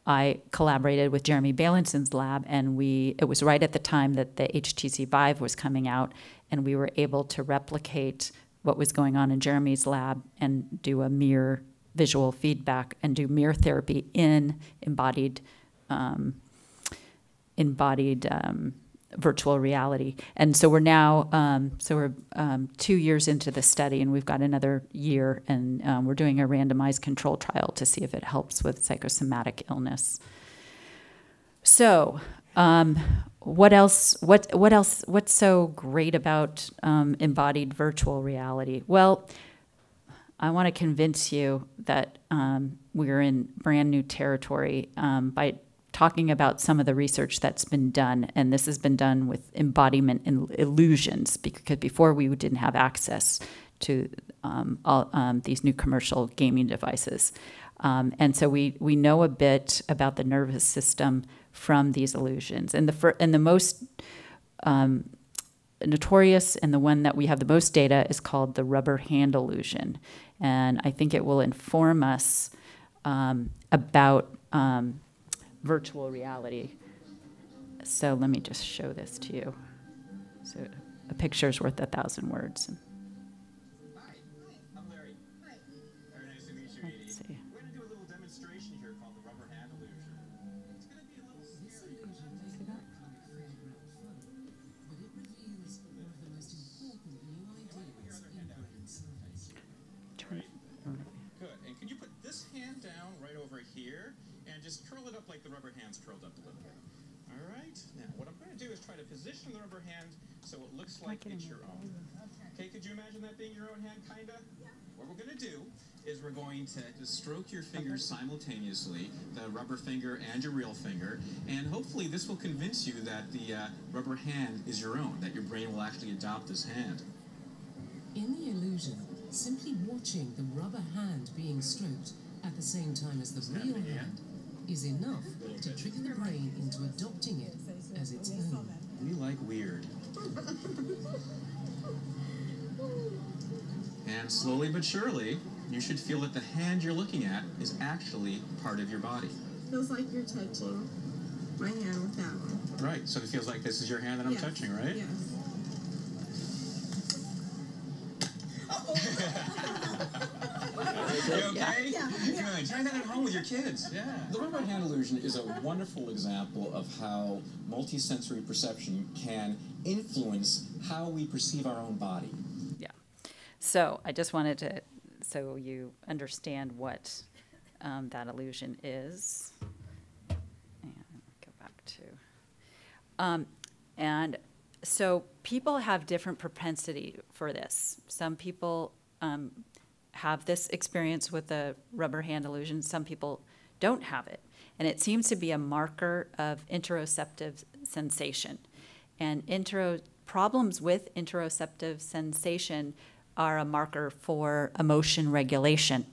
I collaborated with Jeremy Bailenson's lab, and we it was right at the time that the H T C Vive was coming out, and we were able to replicate what was going on in Jeremy's lab and do a mirror visual feedback and do mirror therapy in embodied, um, embodied um, virtual reality. And so we're now, um, so we're um, two years into the study, and we've got another year, and um, we're doing a randomized control trial to see if it helps with psychosomatic illness. So um, what else, what, what else, what's so great about um, embodied virtual reality? Well, I want to convince you that um, we're in brand new territory um, by talking about some of the research that's been done, and this has been done with embodiment and illusions, because before we didn't have access to um, all, um, these new commercial gaming devices. Um, and so we, we know a bit about the nervous system from these illusions. And the, fir and the most um, notorious, and the one that we have the most data, is called the rubber hand illusion. And I think it will inform us um, about um, virtual reality. So let me just show this to you. So a picture's worth a thousand words. Hi, I'm Larry. Hi. Very nice to meet you, Edie. Let's see. We're going to do a little demonstration here called the rubber hand illusion. It's going to be a little scary. Turn it. Good. And can you put this hand down right over here? And just curl it up like the rubber hand's curled up a little bit. All right. Now, what I'm going to do is try to position the rubber hand so it looks like it's your own. Okay, could you imagine that being your own hand, kind of? Yeah. What we're going to do is we're going to just stroke your fingers simultaneously, the rubber finger and your real finger, and hopefully this will convince you that the uh, rubber hand is your own, that your brain will actually adopt this hand. In the illusion, simply watching the rubber hand being stroked at the same time as the real hand is enough to trigger the brain into adopting it as its own. We like weird. And slowly but surely, you should feel that the hand you're looking at is actually part of your body. Feels like you're touching my hand with that one. Right, so it feels like this is your hand that I'm yes. touching, right? Yes. You okay? Yeah, yeah, yeah. Try that at home with your kids. Yeah. The rubber hand illusion is a wonderful example of how multisensory perception can influence how we perceive our own body. Yeah. So I just wanted to, so you understand what um, that illusion is. And go back to, um, and so people have different propensity for this. Some people um, have this experience with the rubber hand illusion. Some people don't have it. And it seems to be a marker of interoceptive sensation. And intro, problems with interoceptive sensation are a marker for emotion regulation.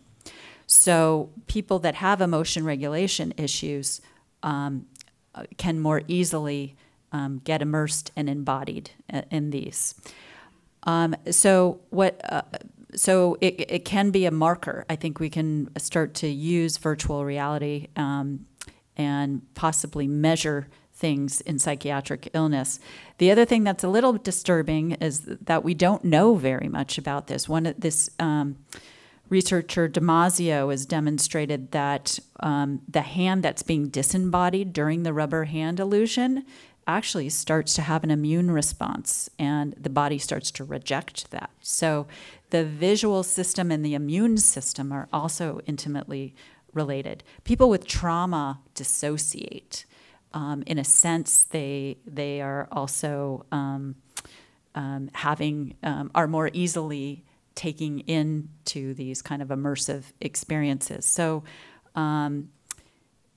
So people that have emotion regulation issues um, can more easily um, get immersed and embodied in these. Um, so what... Uh, So it, it can be a marker. I think we can start to use virtual reality um, and possibly measure things in psychiatric illness. The other thing that's a little disturbing is that we don't know very much about this. One, this um, researcher Damasio has demonstrated that um, the hand that's being disembodied during the rubber hand illusion actually starts to have an immune response, and the body starts to reject that. So the visual system and the immune system are also intimately related. People with trauma dissociate. Um, in a sense, they, they are also um, um, having, um, are more easily taking into these kind of immersive experiences. So um,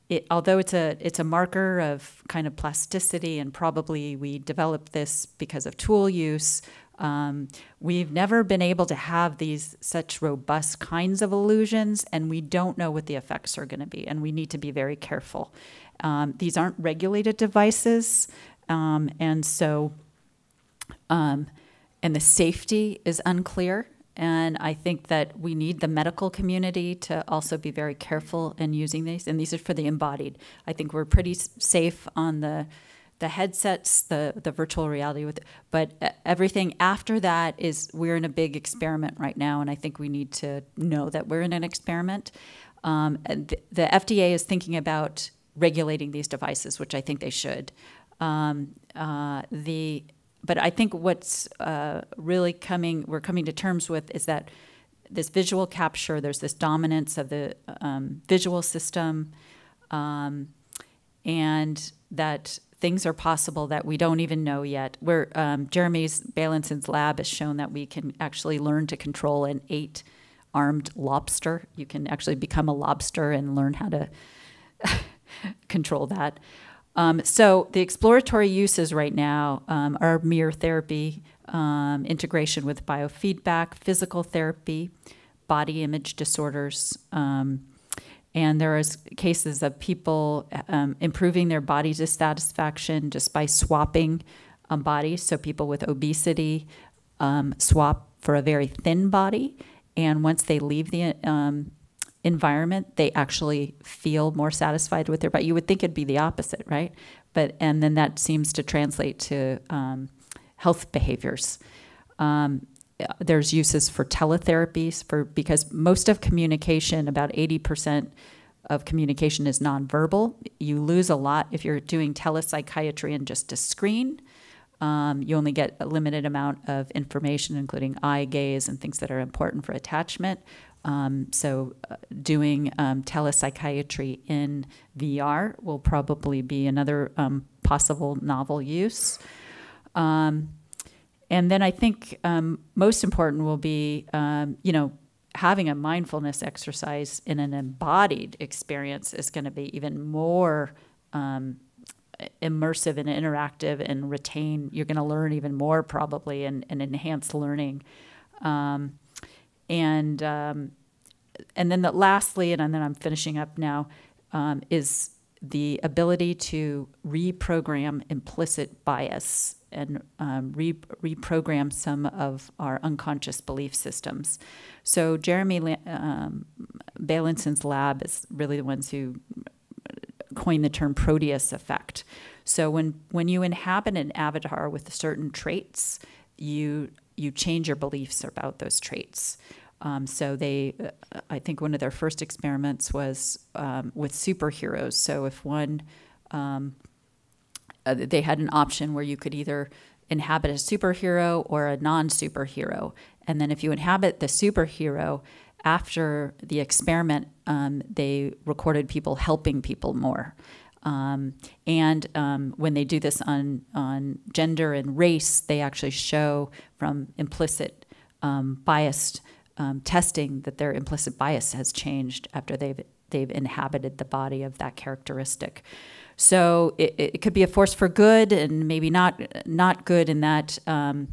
It, although it's a, it's a marker of kind of plasticity, and probably we developed this because of tool use, um, we've never been able to have these such robust kinds of illusions, and we don't know what the effects are going to be, and we need to be very careful. Um, these aren't regulated devices, um, and so, um, and the safety is unclear. And I think that we need the medical community to also be very careful in using these. And these are for the embodied. I think we're pretty safe on the the headsets, the the virtual reality, with, but everything after that is, we're in a big experiment right now, and I think we need to know that we're in an experiment. Um, and the, the F D A is thinking about regulating these devices, which I think they should. um, uh, the but I think what's uh, really coming we're coming to terms with is that this visual capture, there's this dominance of the um, visual system, um, and that things are possible that we don't even know yet. Where um, Jeremy Bailenson's lab has shown that we can actually learn to control an eight-armed lobster. You can actually become a lobster and learn how to control that. Um, so the exploratory uses right now um, are mirror therapy, um, integration with biofeedback, physical therapy, body image disorders, um, and there are cases of people um, improving their body dissatisfaction just by swapping um, bodies. So people with obesity um, swap for a very thin body, and once they leave the um, environment, they actually feel more satisfied with their body. You would think it'd be the opposite, right? But and then that seems to translate to um, health behaviors. Um, there's uses for teletherapies for because most of communication, about eighty percent of communication, is nonverbal. You lose a lot if you're doing telepsychiatry and just a screen. Um, you only get a limited amount of information, including eye gaze and things that are important for attachment. Um, so uh, doing um, telepsychiatry in V R will probably be another um, possible novel use. Um, and then I think um, most important will be, um, you know, having a mindfulness exercise in an embodied experience is going to be even more um, immersive and interactive and retain. You're going to learn even more probably and, and enhance learning. Um, And um, and then the lastly, and then I'm finishing up now, um, is the ability to reprogram implicit bias and um, re reprogram some of our unconscious belief systems. So Jeremy um, Bailenson's lab is really the ones who coined the term Proteus effect. So when, when you inhabit an avatar with certain traits, you you change your beliefs about those traits. Um, so they, uh, I think one of their first experiments was um, with superheroes. So if one, um, uh, they had an option where you could either inhabit a superhero or a non-superhero. And then if you inhabit the superhero, after the experiment, um, they recorded people helping people more. Um, and um, when they do this on, on gender and race, they actually show from implicit um, biased um, testing that their implicit bias has changed after they've, they've inhabited the body of that characteristic. So it, it could be a force for good and maybe not, not good in that um,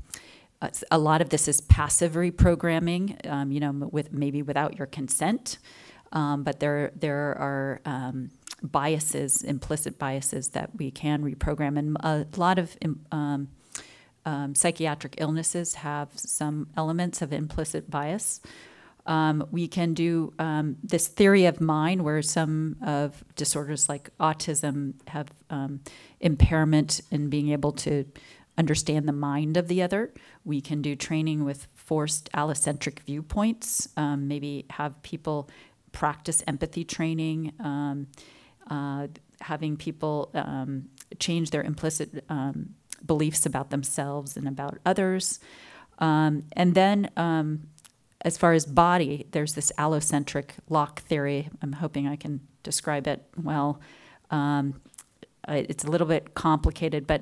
a lot of this is passive reprogramming, um, you know, with, maybe without your consent, um, but there, there are... Um, biases, implicit biases that we can reprogram. And a lot of um, um, psychiatric illnesses have some elements of implicit bias. Um, we can do um, this theory of mind where some of disorders like autism have um, impairment in being able to understand the mind of the other. We can do training with forced allocentric viewpoints, um, maybe have people practice empathy training, um, Uh, having people um, change their implicit um, beliefs about themselves and about others. Um, and then um, as far as body, there's this allocentric Locke theory. I'm hoping I can describe it well. Um, it's a little bit complicated, but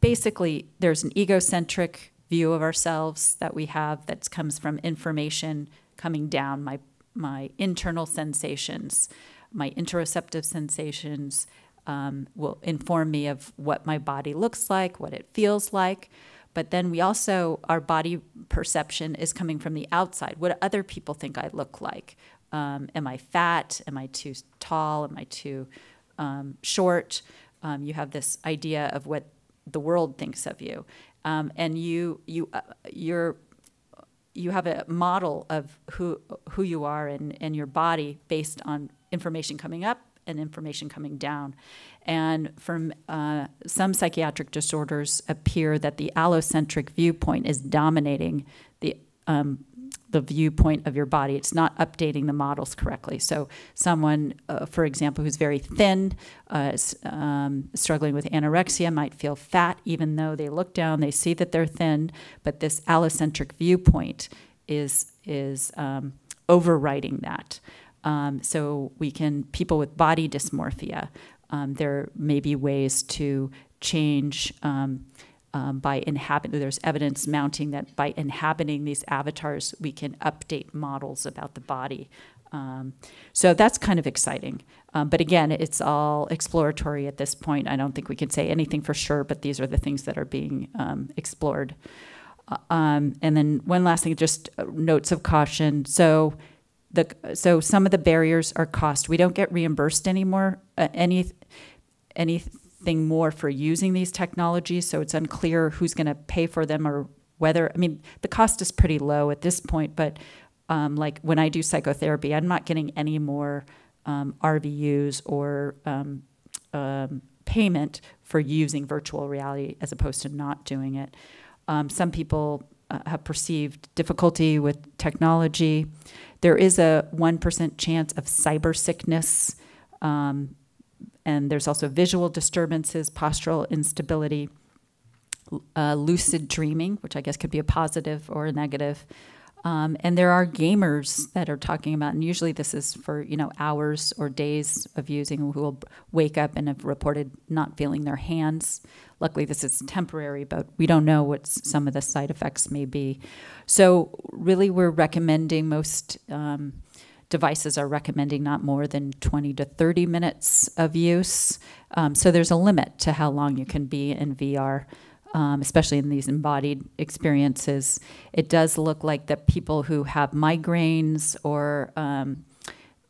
basically there's an egocentric view of ourselves that we have that comes from information coming down, my, my internal sensations. My interoceptive sensations um, will inform me of what my body looks like, what it feels like. But then we also, our body perception is coming from the outside. What do other people think I look like? Um, am I fat? Am I too tall? Am I too um, short? Um, you have this idea of what the world thinks of you. Um, and you, you, uh, you're... you have a model of who who you are and, and your body based on information coming up and information coming down. And from uh, some psychiatric disorders appear that the allocentric viewpoint is dominating the um, the viewpoint of your body. It's not updating the models correctly. So someone, uh, for example, who's very thin, uh, is, um, struggling with anorexia, might feel fat even though they look down, they see that they're thin, but this allocentric viewpoint is, is um, overriding that. Um, so we can, people with body dysmorphia, um, there may be ways to change um, um, by inhabiting, there's evidence mounting that by inhabiting these avatars, we can update models about the body. Um, so that's kind of exciting. Um, but again, it's all exploratory at this point. I don't think we can say anything for sure, but these are the things that are being um, explored. Uh, um, and then one last thing, just notes of caution. So. The, so some of the barriers are cost. We don't get reimbursed anymore, uh, any, anything more for using these technologies, so it's unclear who's going to pay for them or whether, I mean, the cost is pretty low at this point, but um, like when I do psychotherapy, I'm not getting any more um, R V Us or um, um, payment for using virtual reality as opposed to not doing it. Um, some people uh, have perceived difficulty with technology. There is a one percent chance of cyber sickness, um, and there's also visual disturbances, postural instability, uh, lucid dreaming, which I guess could be a positive or a negative. Um, and there are gamers that are talking about, and usually this is for, you know, hours or days of using, who will wake up and have reported not feeling their hands. Luckily, this is temporary, but we don't know what some of the side effects may be. So really, we're recommending most um, devices are recommending not more than twenty to thirty minutes of use. Um, so there's a limit to how long you can be in V R. Um, especially in these embodied experiences. It does look like that people who have migraines or um,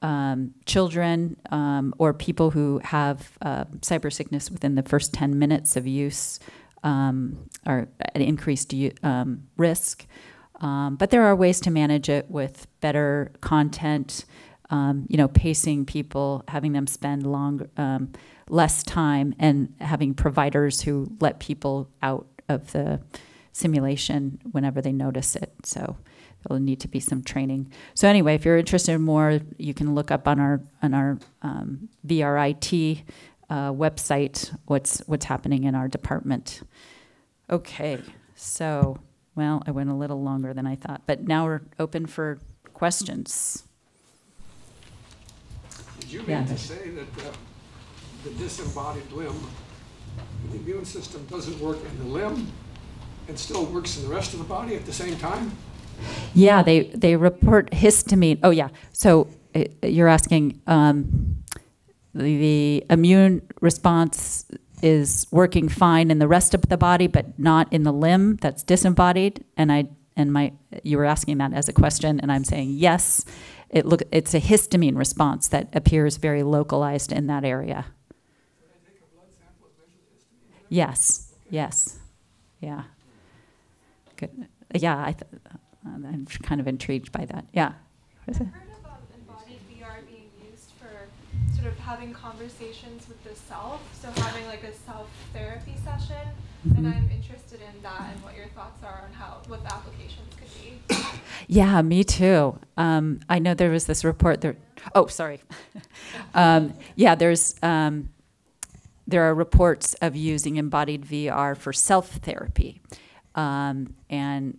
um, children um, or people who have uh, cyber sickness within the first ten minutes of use um, are at increased um, risk. Um, but there are ways to manage it with better content, um, you know, pacing people, having them spend longer, um, less time, and having providers who let people out of the simulation whenever they notice it. So there'll need to be some training. So anyway, if you're interested in more, you can look up on our on our um, V R I T uh, website what's what's happening in our department. Okay, so well, I went a little longer than I thought, but now we're open for questions. Did you mean yeah. to say that? Uh, the disembodied limb, the immune system doesn't work in the limb and still works in the rest of the body at the same time? Yeah, they, they report histamine. Oh, yeah. So uh, you're asking um, the, the immune response is working fine in the rest of the body but not in the limb that's disembodied? And I and my you were asking that as a question, and I'm saying yes. It look, it's a histamine response that appears very localized in that area. Yes, yes, yeah. Good. Yeah, I th I'm kind of intrigued by that. Yeah. I've heard of um, embodied V R being used for sort of having conversations with the self, so having like a self-therapy session, mm-hmm. and I'm interested in that and what your thoughts are on how, what the applications could be. Yeah, me too. Um, I know there was this report there. Oh, sorry. um, yeah, there's... Um, There are reports of using embodied V R for self-therapy. Um, and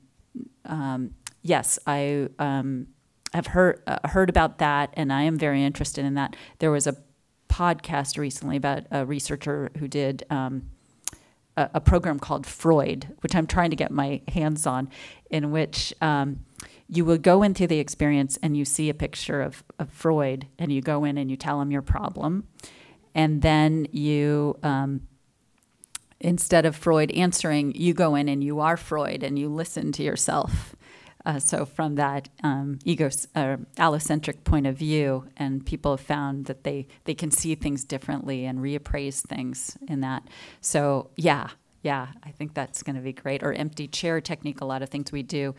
um, yes, I um, have heard, uh, heard about that, and I am very interested in that. There was a podcast recently about a researcher who did um, a, a program called Freud, which I'm trying to get my hands on, in which um, you will go into the experience and you see a picture of, of Freud, and you go in and you tell him your problem. And then you, um, instead of Freud answering, you go in and you are Freud and you listen to yourself. Uh, so from that um, ego, uh, allocentric point of view, and people have found that they, they can see things differently and reappraise things in that. So yeah, yeah, I think that's going to be great. Or empty chair technique, a lot of things we do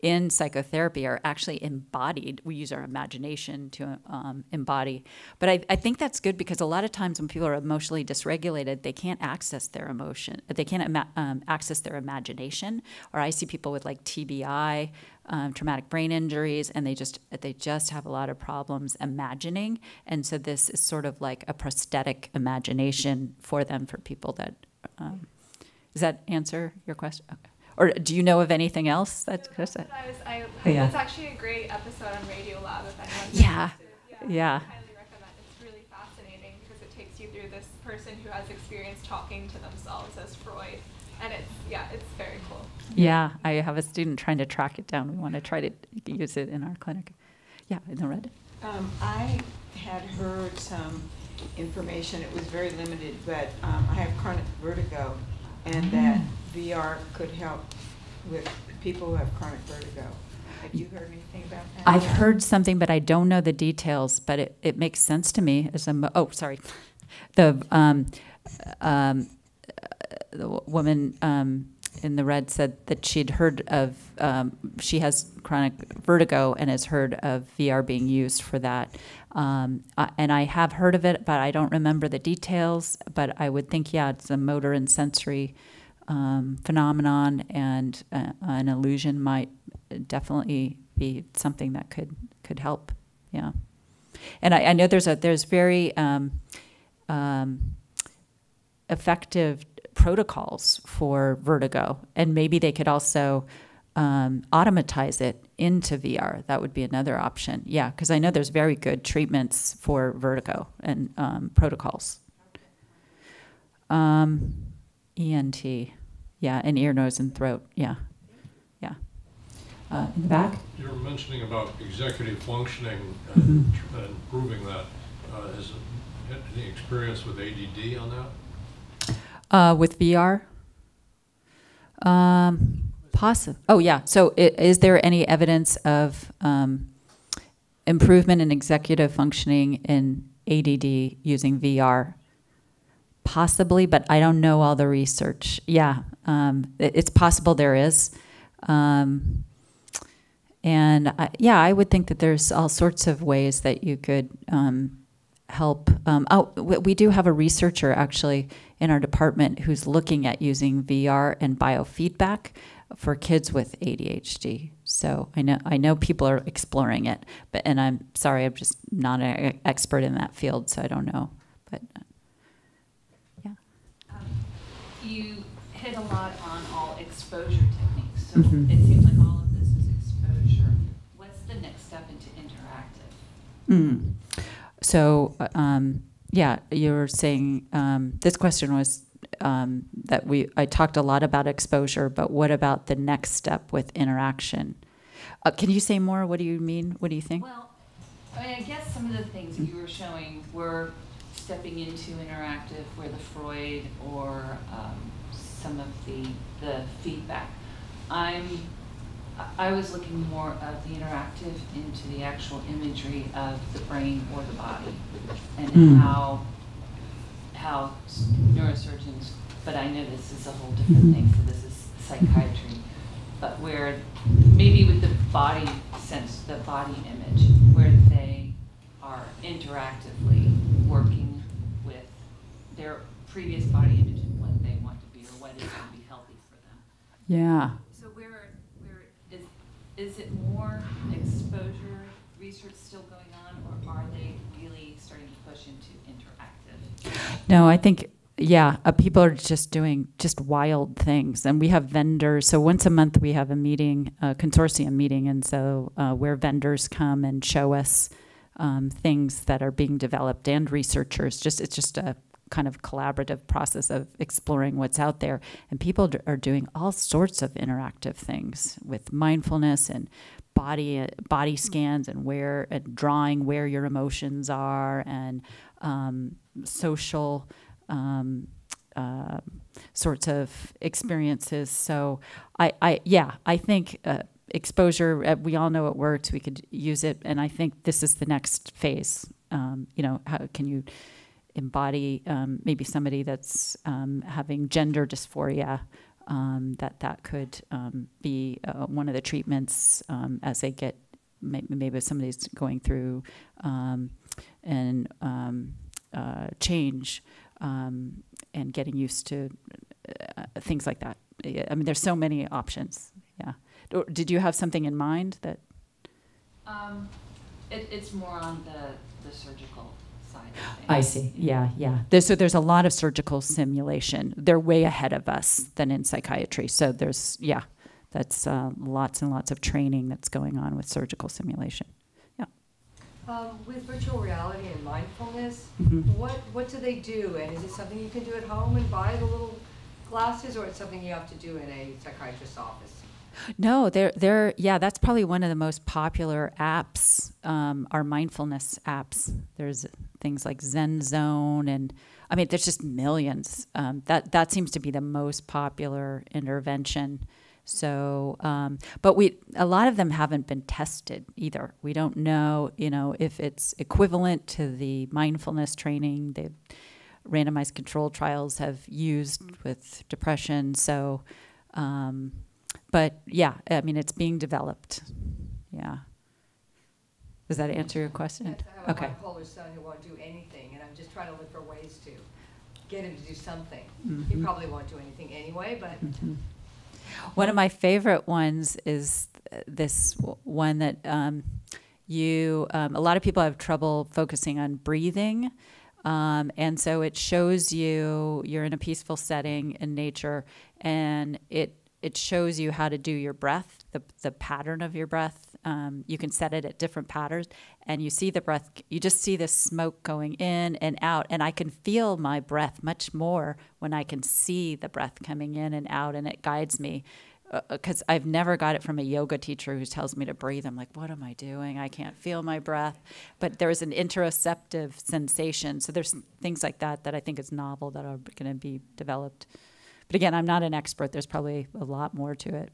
in psychotherapy are actually embodied. We use our imagination to um, embody. But I, I think that's good because a lot of times when people are emotionally dysregulated, they can't access their emotion. They can't ima um, access their imagination. Or I see people with like T B I, um, traumatic brain injuries, and they just they just have a lot of problems imagining. And so this is sort of like a prosthetic imagination for them, for people that. Um, does that answer your question? Okay. Or do you know of anything else? That, no, that's, that. I was, I, I, yeah. That's actually a great episode on Radio Lab. If anyone's yeah. interested. Yeah. Yeah. I highly recommend it. It's really fascinating because it takes you through this person who has experience talking to themselves as Freud. And it's, yeah, it's very cool. Yeah. I have a student trying to track it down. We want to try to use it in our clinic. Yeah, in the red. Um, I had heard some information. It was very limited, but um, I have chronic vertigo, and that V R could help with people who have chronic vertigo. Have you heard anything about that? I've heard something, but I don't know the details, but it, it makes sense to me as a, oh, sorry. The, um, um, the woman um, in the red said that she'd heard of, um, she has chronic vertigo and has heard of V R being used for that. Um, I, and I have heard of it, but I don't remember the details, but I would think, yeah, it's a motor and sensory um, phenomenon, and uh, an illusion might definitely be something that could, could help, yeah. And I, I know there's a, there's very um, um, effective protocols for vertigo, and maybe they could also Um, automatize it into V R. That would be another option. Yeah, because I know there's very good treatments for vertigo and um, protocols. Um, E N T, yeah, and ear, nose, and throat, yeah, yeah. Uh, in the back? You're mentioning about executive functioning and, mm-hmm. and improving that. Uh, has had any experience with A D D on that? Uh, with V R? Um... Possible. Oh, yeah. So i is there any evidence of um, improvement in executive functioning in A D D using V R? Possibly, but I don't know all the research. Yeah, um, it, it's possible there is. Um, and I, yeah, I would think that there's all sorts of ways that you could um, help. Um, oh, we do have a researcher actually in our department who's looking at using V R and biofeedback for kids with A D H D. So I know I know people are exploring it, but and I'm sorry, I'm just not an expert in that field, so I don't know. But uh, yeah, um, you hit a lot on all exposure techniques. So mm-hmm. it seems like all of this is exposure. What's the next step into interactive? Mm. So um, yeah, you were saying um, this question was. Um, that we I talked a lot about exposure, but what about the next step with interaction? Uh, can you say more? What do you mean? What do you think? Well, I mean, I guess some of the things that you were showing were stepping into interactive, where the Freud or um, some of the the feedback. I'm I was looking more of the interactive into the actual imagery of the brain or the body, and mm. how. how neurosurgeons, but I know this is a whole different thing, so this is psychiatry, but where maybe with the body sense, the body image, where they are interactively working with their previous body image and what they want to be or what is going to be healthy for them. Yeah. So where, where is, is it more exposure research still going on, or are they really starting to push into interactive? No, I think, yeah, uh, people are just doing just wild things. And we have vendors. So once a month we have a meeting, a consortium meeting, and so uh, where vendors come and show us um, things that are being developed and researchers. Just it's just a kind of collaborative process of exploring what's out there. And people d- are doing all sorts of interactive things with mindfulness and body, uh, body scans and where and drawing where your emotions are and um, social um, uh, sorts of experiences. So I, I yeah, I think uh, exposure, uh, we all know it works, we could use it, and I think this is the next phase. Um, you know, how can you embody um, maybe somebody that's um, having gender dysphoria um, that that could um, be uh, one of the treatments um, as they get, maybe somebody's going through um, and um, uh, change um, and getting used to uh, things like that. I mean, there's so many options. Yeah. Did you have something in mind that? Um, it, it's more on the, the surgical side. I see. Yeah, yeah. There's, so there's a lot of surgical simulation. They're way ahead of us than in psychiatry. So there's, yeah, that's uh, lots and lots of training that's going on with surgical simulation. Yeah. Um, with virtual reality and mindfulness, mm-hmm. what, what do they do? And is it something you can do at home and buy the little glasses, or it's something you have to do in a psychiatrist's office? No, they're, they're, yeah, that's probably one of the most popular apps, um, are mindfulness apps. There's things like Zen Zone, and I mean, there's just millions. Um, that, that seems to be the most popular intervention. So, um, but we, a lot of them haven't been tested either. We don't know, you know, if it's equivalent to the mindfulness training the randomized control trials have used with depression. So, um, but yeah, I mean, it's being developed. Yeah. Does that answer your question? I have a bipolar son who won't do anything, and I'm just trying to look for ways to get him to do something. Mm-hmm. He probably won't do anything anyway, but. Mm-hmm. One of my favorite ones is this one that um, you, um, a lot of people have trouble focusing on breathing. Um, and so it shows you, you're in a peaceful setting in nature, and it, it shows you how to do your breath, the, the pattern of your breath. Um, you can set it at different patterns, and you see the breath. You just see the smoke going in and out, and I can feel my breath much more when I can see the breath coming in and out, and it guides me. Because uh, I've never got it from a yoga teacher who tells me to breathe. I'm like, what am I doing? I can't feel my breath. But there's an interoceptive sensation. So there's things like that that I think is novel that are going to be developed. But again, I'm not an expert. There's probably a lot more to it.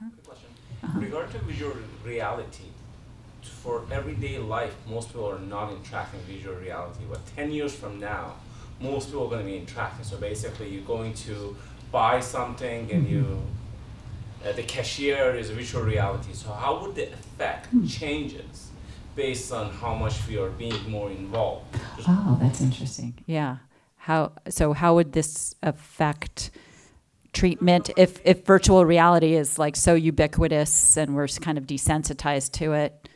Good question. Uh-huh. Regarding visual reality, for everyday life, most people are not interacting with visual reality. But ten years from now, most people are going to be interacting. So basically, you're going to buy something, and you, uh, the cashier is visual reality. So how would the effect changes based on how much we are being more involved? Just oh, that's interesting. Yeah. How, so how would this affect treatment if, if virtual reality is like so ubiquitous and we're kind of desensitized to it?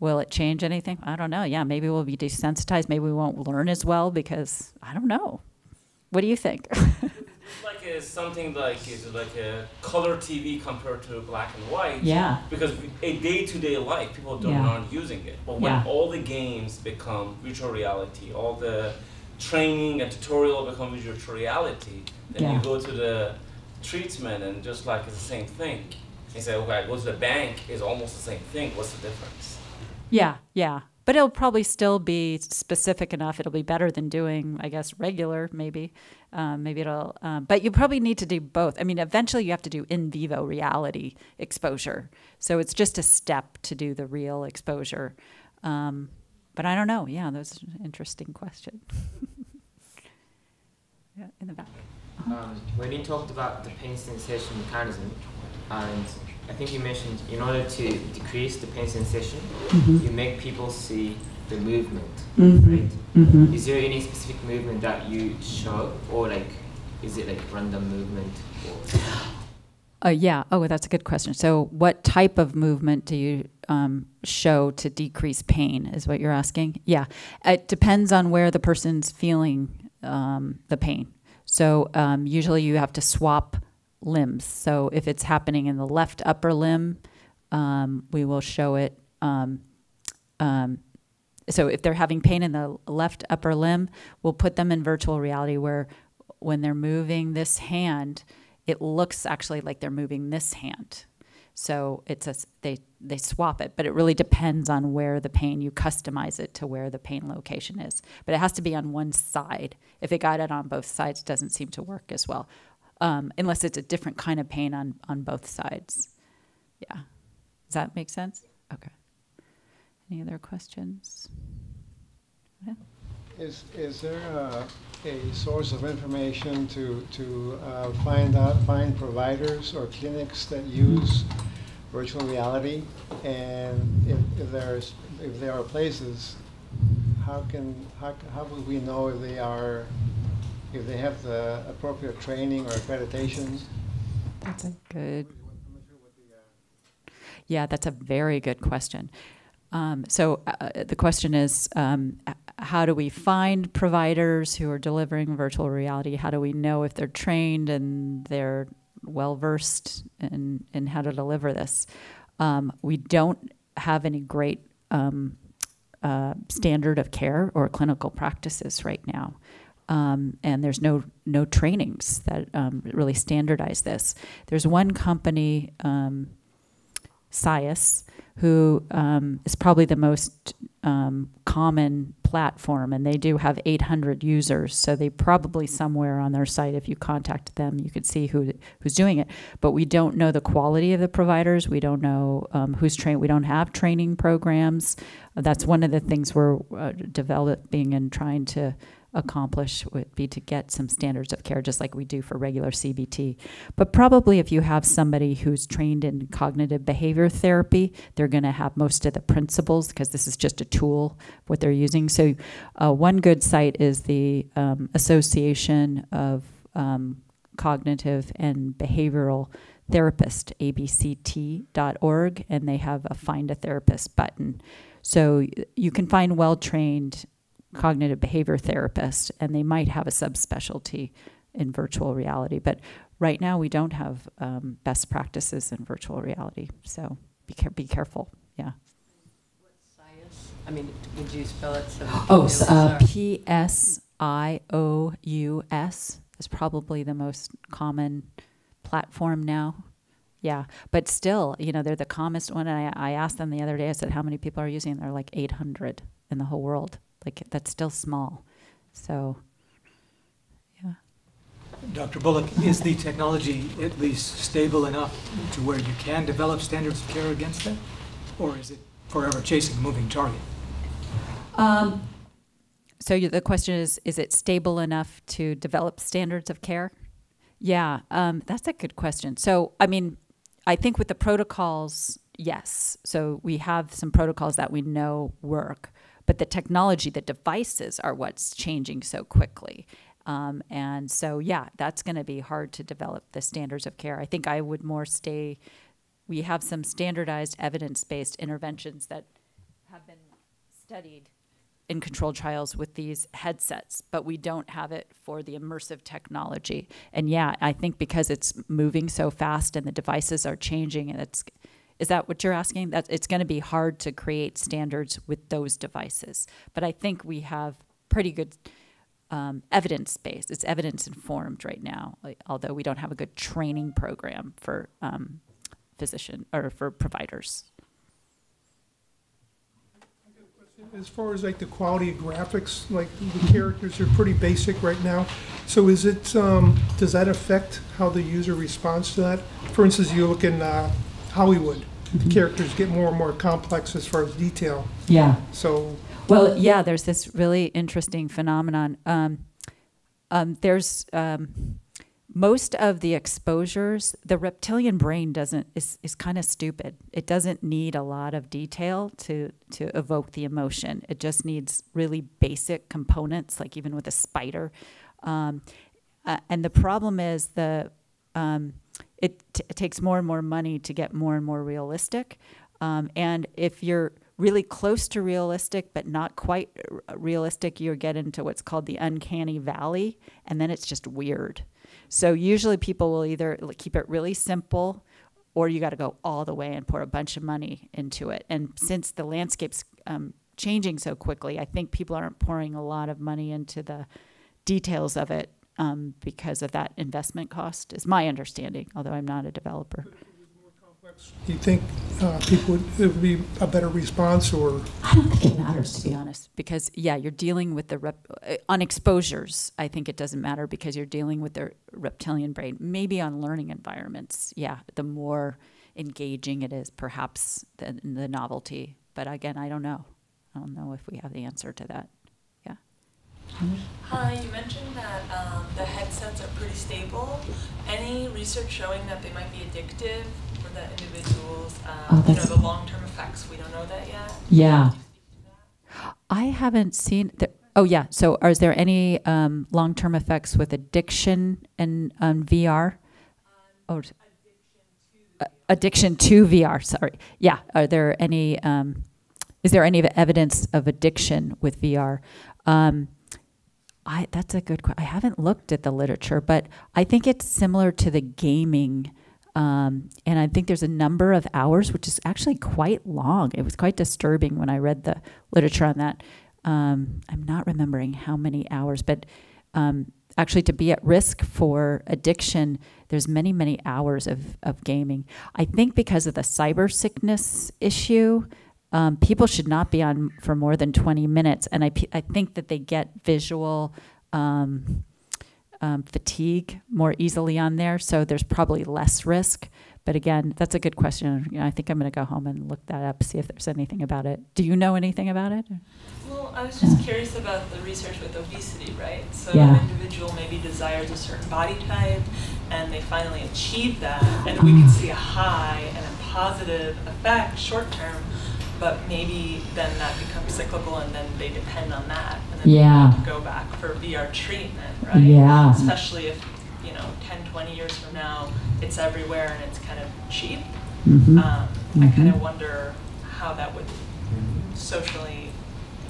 Will it change anything? I don't know. Yeah, maybe we'll be desensitized. Maybe we won't learn as well because I don't know. What do you think? Like a, something like is like a color T V compared to black and white. Yeah. Because a day-to-day -day life, people don't yeah. aren't using it. But when yeah. all the games become virtual reality, all the training and tutorial become virtual reality, then yeah. you go to the treatment and just like it's the same thing. You say, okay, I go to the bank, it's almost the same thing. What's the difference? Yeah, yeah. But it'll probably still be specific enough. It'll be better than doing, I guess, regular maybe. Um, maybe it'll, um, but you probably need to do both. I mean, eventually you have to do in vivo reality exposure. So it's just a step to do the real exposure. Um, But I don't know. Yeah, that's an interesting question. Yeah, in the back. Uh-huh. um, when you talked about the pain sensation mechanism, and I think you mentioned in order to decrease the pain sensation, mm-hmm. you make people see the movement, mm-hmm. right? Mm-hmm. Is there any specific movement that you show, or like, is it like random movement? Or Uh, yeah. Oh, that's a good question. So what type of movement do you um, show to decrease pain is what you're asking? Yeah. It depends on where the person's feeling um, the pain. So um, usually you have to swap limbs. So if it's happening in the left upper limb, um, we will show it. Um, um, so if they're having pain in the left upper limb, we'll put them in virtual reality where when they're moving this hand, it looks actually like they're moving this hand. So it's a, they, they swap it, but it really depends on where the pain, you customize it to where the pain location is. But it has to be on one side. If it got it on both sides, it doesn't seem to work as well, um, unless it's a different kind of pain on, on both sides. Yeah. Does that make sense? Okay. Any other questions? Yeah. Is, is there a, a source of information to, to uh, find out, find providers or clinics that use virtual reality? And if, if, there's, if there are places, how can how, how would we know if they are, if they have the appropriate training or accreditations? That's a good. Yeah, that's a very good question. Um, so uh, the question is, um, how do we find providers who are delivering virtual reality? How do we know if they're trained and they're well-versed in, in how to deliver this? Um, we don't have any great um, uh, standard of care or clinical practices right now. Um, and there's no no trainings that um, really standardize this. There's one company, um, Psious, who um, is probably the most um, common platform, and they do have eight hundred users, so they probably somewhere on their site, if you contact them, you could see who who's doing it. But we don't know the quality of the providers. We don't know um, who's trained. We don't have training programs. Uh, that's one of the things we're uh, developing and trying to accomplish, would be to get some standards of care, just like we do for regular C B T. But probably if you have somebody who's trained in cognitive behavior therapy, they're going to have most of the principles, because this is just a tool, what they're using. So uh, one good site is the um, Association of um, Cognitive and Behavioral Therapists, A B C T dot org, and they have a Find a Therapist button. So you can find well-trained cognitive behavior therapist, and they might have a subspecialty in virtual reality. But right now, we don't have um, best practices in virtual reality, so be care be careful. Yeah. What's Psious? I mean, would you spell it? So oh, uh, P S I O U S is probably the most common platform now. Yeah, but still, you know, they're the commonest one. And I, I asked them the other day. I said, "How many people are using?" They're like eight hundred in the whole world. Like, that's still small. So, yeah. Doctor Bullock, is the technology at least stable enough to where you can develop standards of care against that? Or is it forever chasing a moving target? Um, so you, the question is, is it stable enough to develop standards of care? Yeah, um, that's a good question. So, I mean, I think with the protocols, yes. So we have some protocols that we know work. But the technology, the devices are what's changing so quickly. Um, and so, yeah, that's going to be hard to develop the standards of care. I think I would more stay, we have some standardized evidence-based interventions that have been studied in controlled trials with these headsets, but we don't have it for the immersive technology. And yeah, I think because it's moving so fast and the devices are changing, and it's, is that what you're asking? That it's going to be hard to create standards with those devices. But I think we have pretty good um, evidence base. It's evidence informed right now, like, although we don't have a good training program for um, physician or for providers. As far as like the quality of graphics, like the characters are pretty basic right now. So is it um, does that affect how the user responds to that? For instance, you look in. Uh, Hollywood, the characters get more and more complex as far as detail. Yeah. So. Well, yeah. There's this really interesting phenomenon. Um, um, there's um, most of the exposures. The reptilian brain doesn't is is kind of stupid. It doesn't need a lot of detail to to evoke the emotion. It just needs really basic components, like even with a spider. Um, uh, and the problem is the. Um, It, t it takes more and more money to get more and more realistic. Um, and if you're really close to realistic but not quite r realistic, you get into what's called the uncanny valley, and then it's just weird. So usually people will either keep it really simple, or you got to go all the way and pour a bunch of money into it. And since the landscape's um, changing so quickly, I think people aren't pouring a lot of money into the details of it. Um, because of that investment cost, is my understanding, although I'm not a developer. Do you think uh, people would, it would be a better response, or? I don't think it matters, to be honest, because, yeah, you're dealing with the, rep uh, on exposures, I think it doesn't matter because you're dealing with the reptilian brain. Maybe on learning environments, yeah, the more engaging it is, perhaps the, the novelty. But again, I don't know. I don't know if we have the answer to that. Hi, you mentioned that um, the headsets are pretty stable. Any research showing that they might be addictive or that individuals, um, oh, you know, the long-term effects, we don't know that yet? Yeah. I haven't seen, the, oh yeah, so are, is there any um, long-term effects with addiction and um, V R? Um, oh, addiction to V R, sorry. Yeah, are there any, um, is there any evidence of addiction with V R? Um, I, that's a good question. I haven't looked at the literature, but I think it's similar to the gaming. Um, and I think there's a number of hours, which is actually quite long. It was quite disturbing when I read the literature on that. Um, I'm not remembering how many hours, but um, actually to be at risk for addiction, there's many, many hours of, of gaming. I think because of the cyber sickness issue, um, people should not be on for more than twenty minutes. And I, I think that they get visual um, um, fatigue more easily on there. So there's probably less risk. But again, that's a good question. You know, I think I'm going to go home and look that up, see if there's anything about it. Do you know anything about it? Well, I was just curious about the research with obesity, right? So yeah. An individual maybe desires a certain body type, and they finally achieve that, and we can see a high and a positive effect short term, but maybe then that becomes cyclical, and then they depend on that, and then yeah. they have to go back for V R treatment, right? Yeah. Especially if, you know, ten, twenty years from now, it's everywhere and it's kind of cheap. Mm-hmm. um, mm-hmm. I kind of wonder how that would socially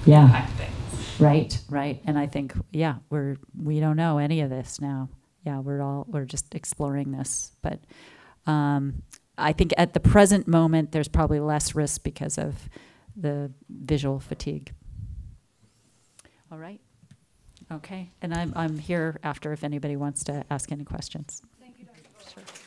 yeah. impact things. Right, right. And I think, yeah, we're, we don't know any of this now. Yeah, we're all, we're just exploring this. But um, I think at the present moment, there's probably less risk because of the visual fatigue. All right. Okay, and I'm, I'm here after if anybody wants to ask any questions. Thank you, Doctor Sure.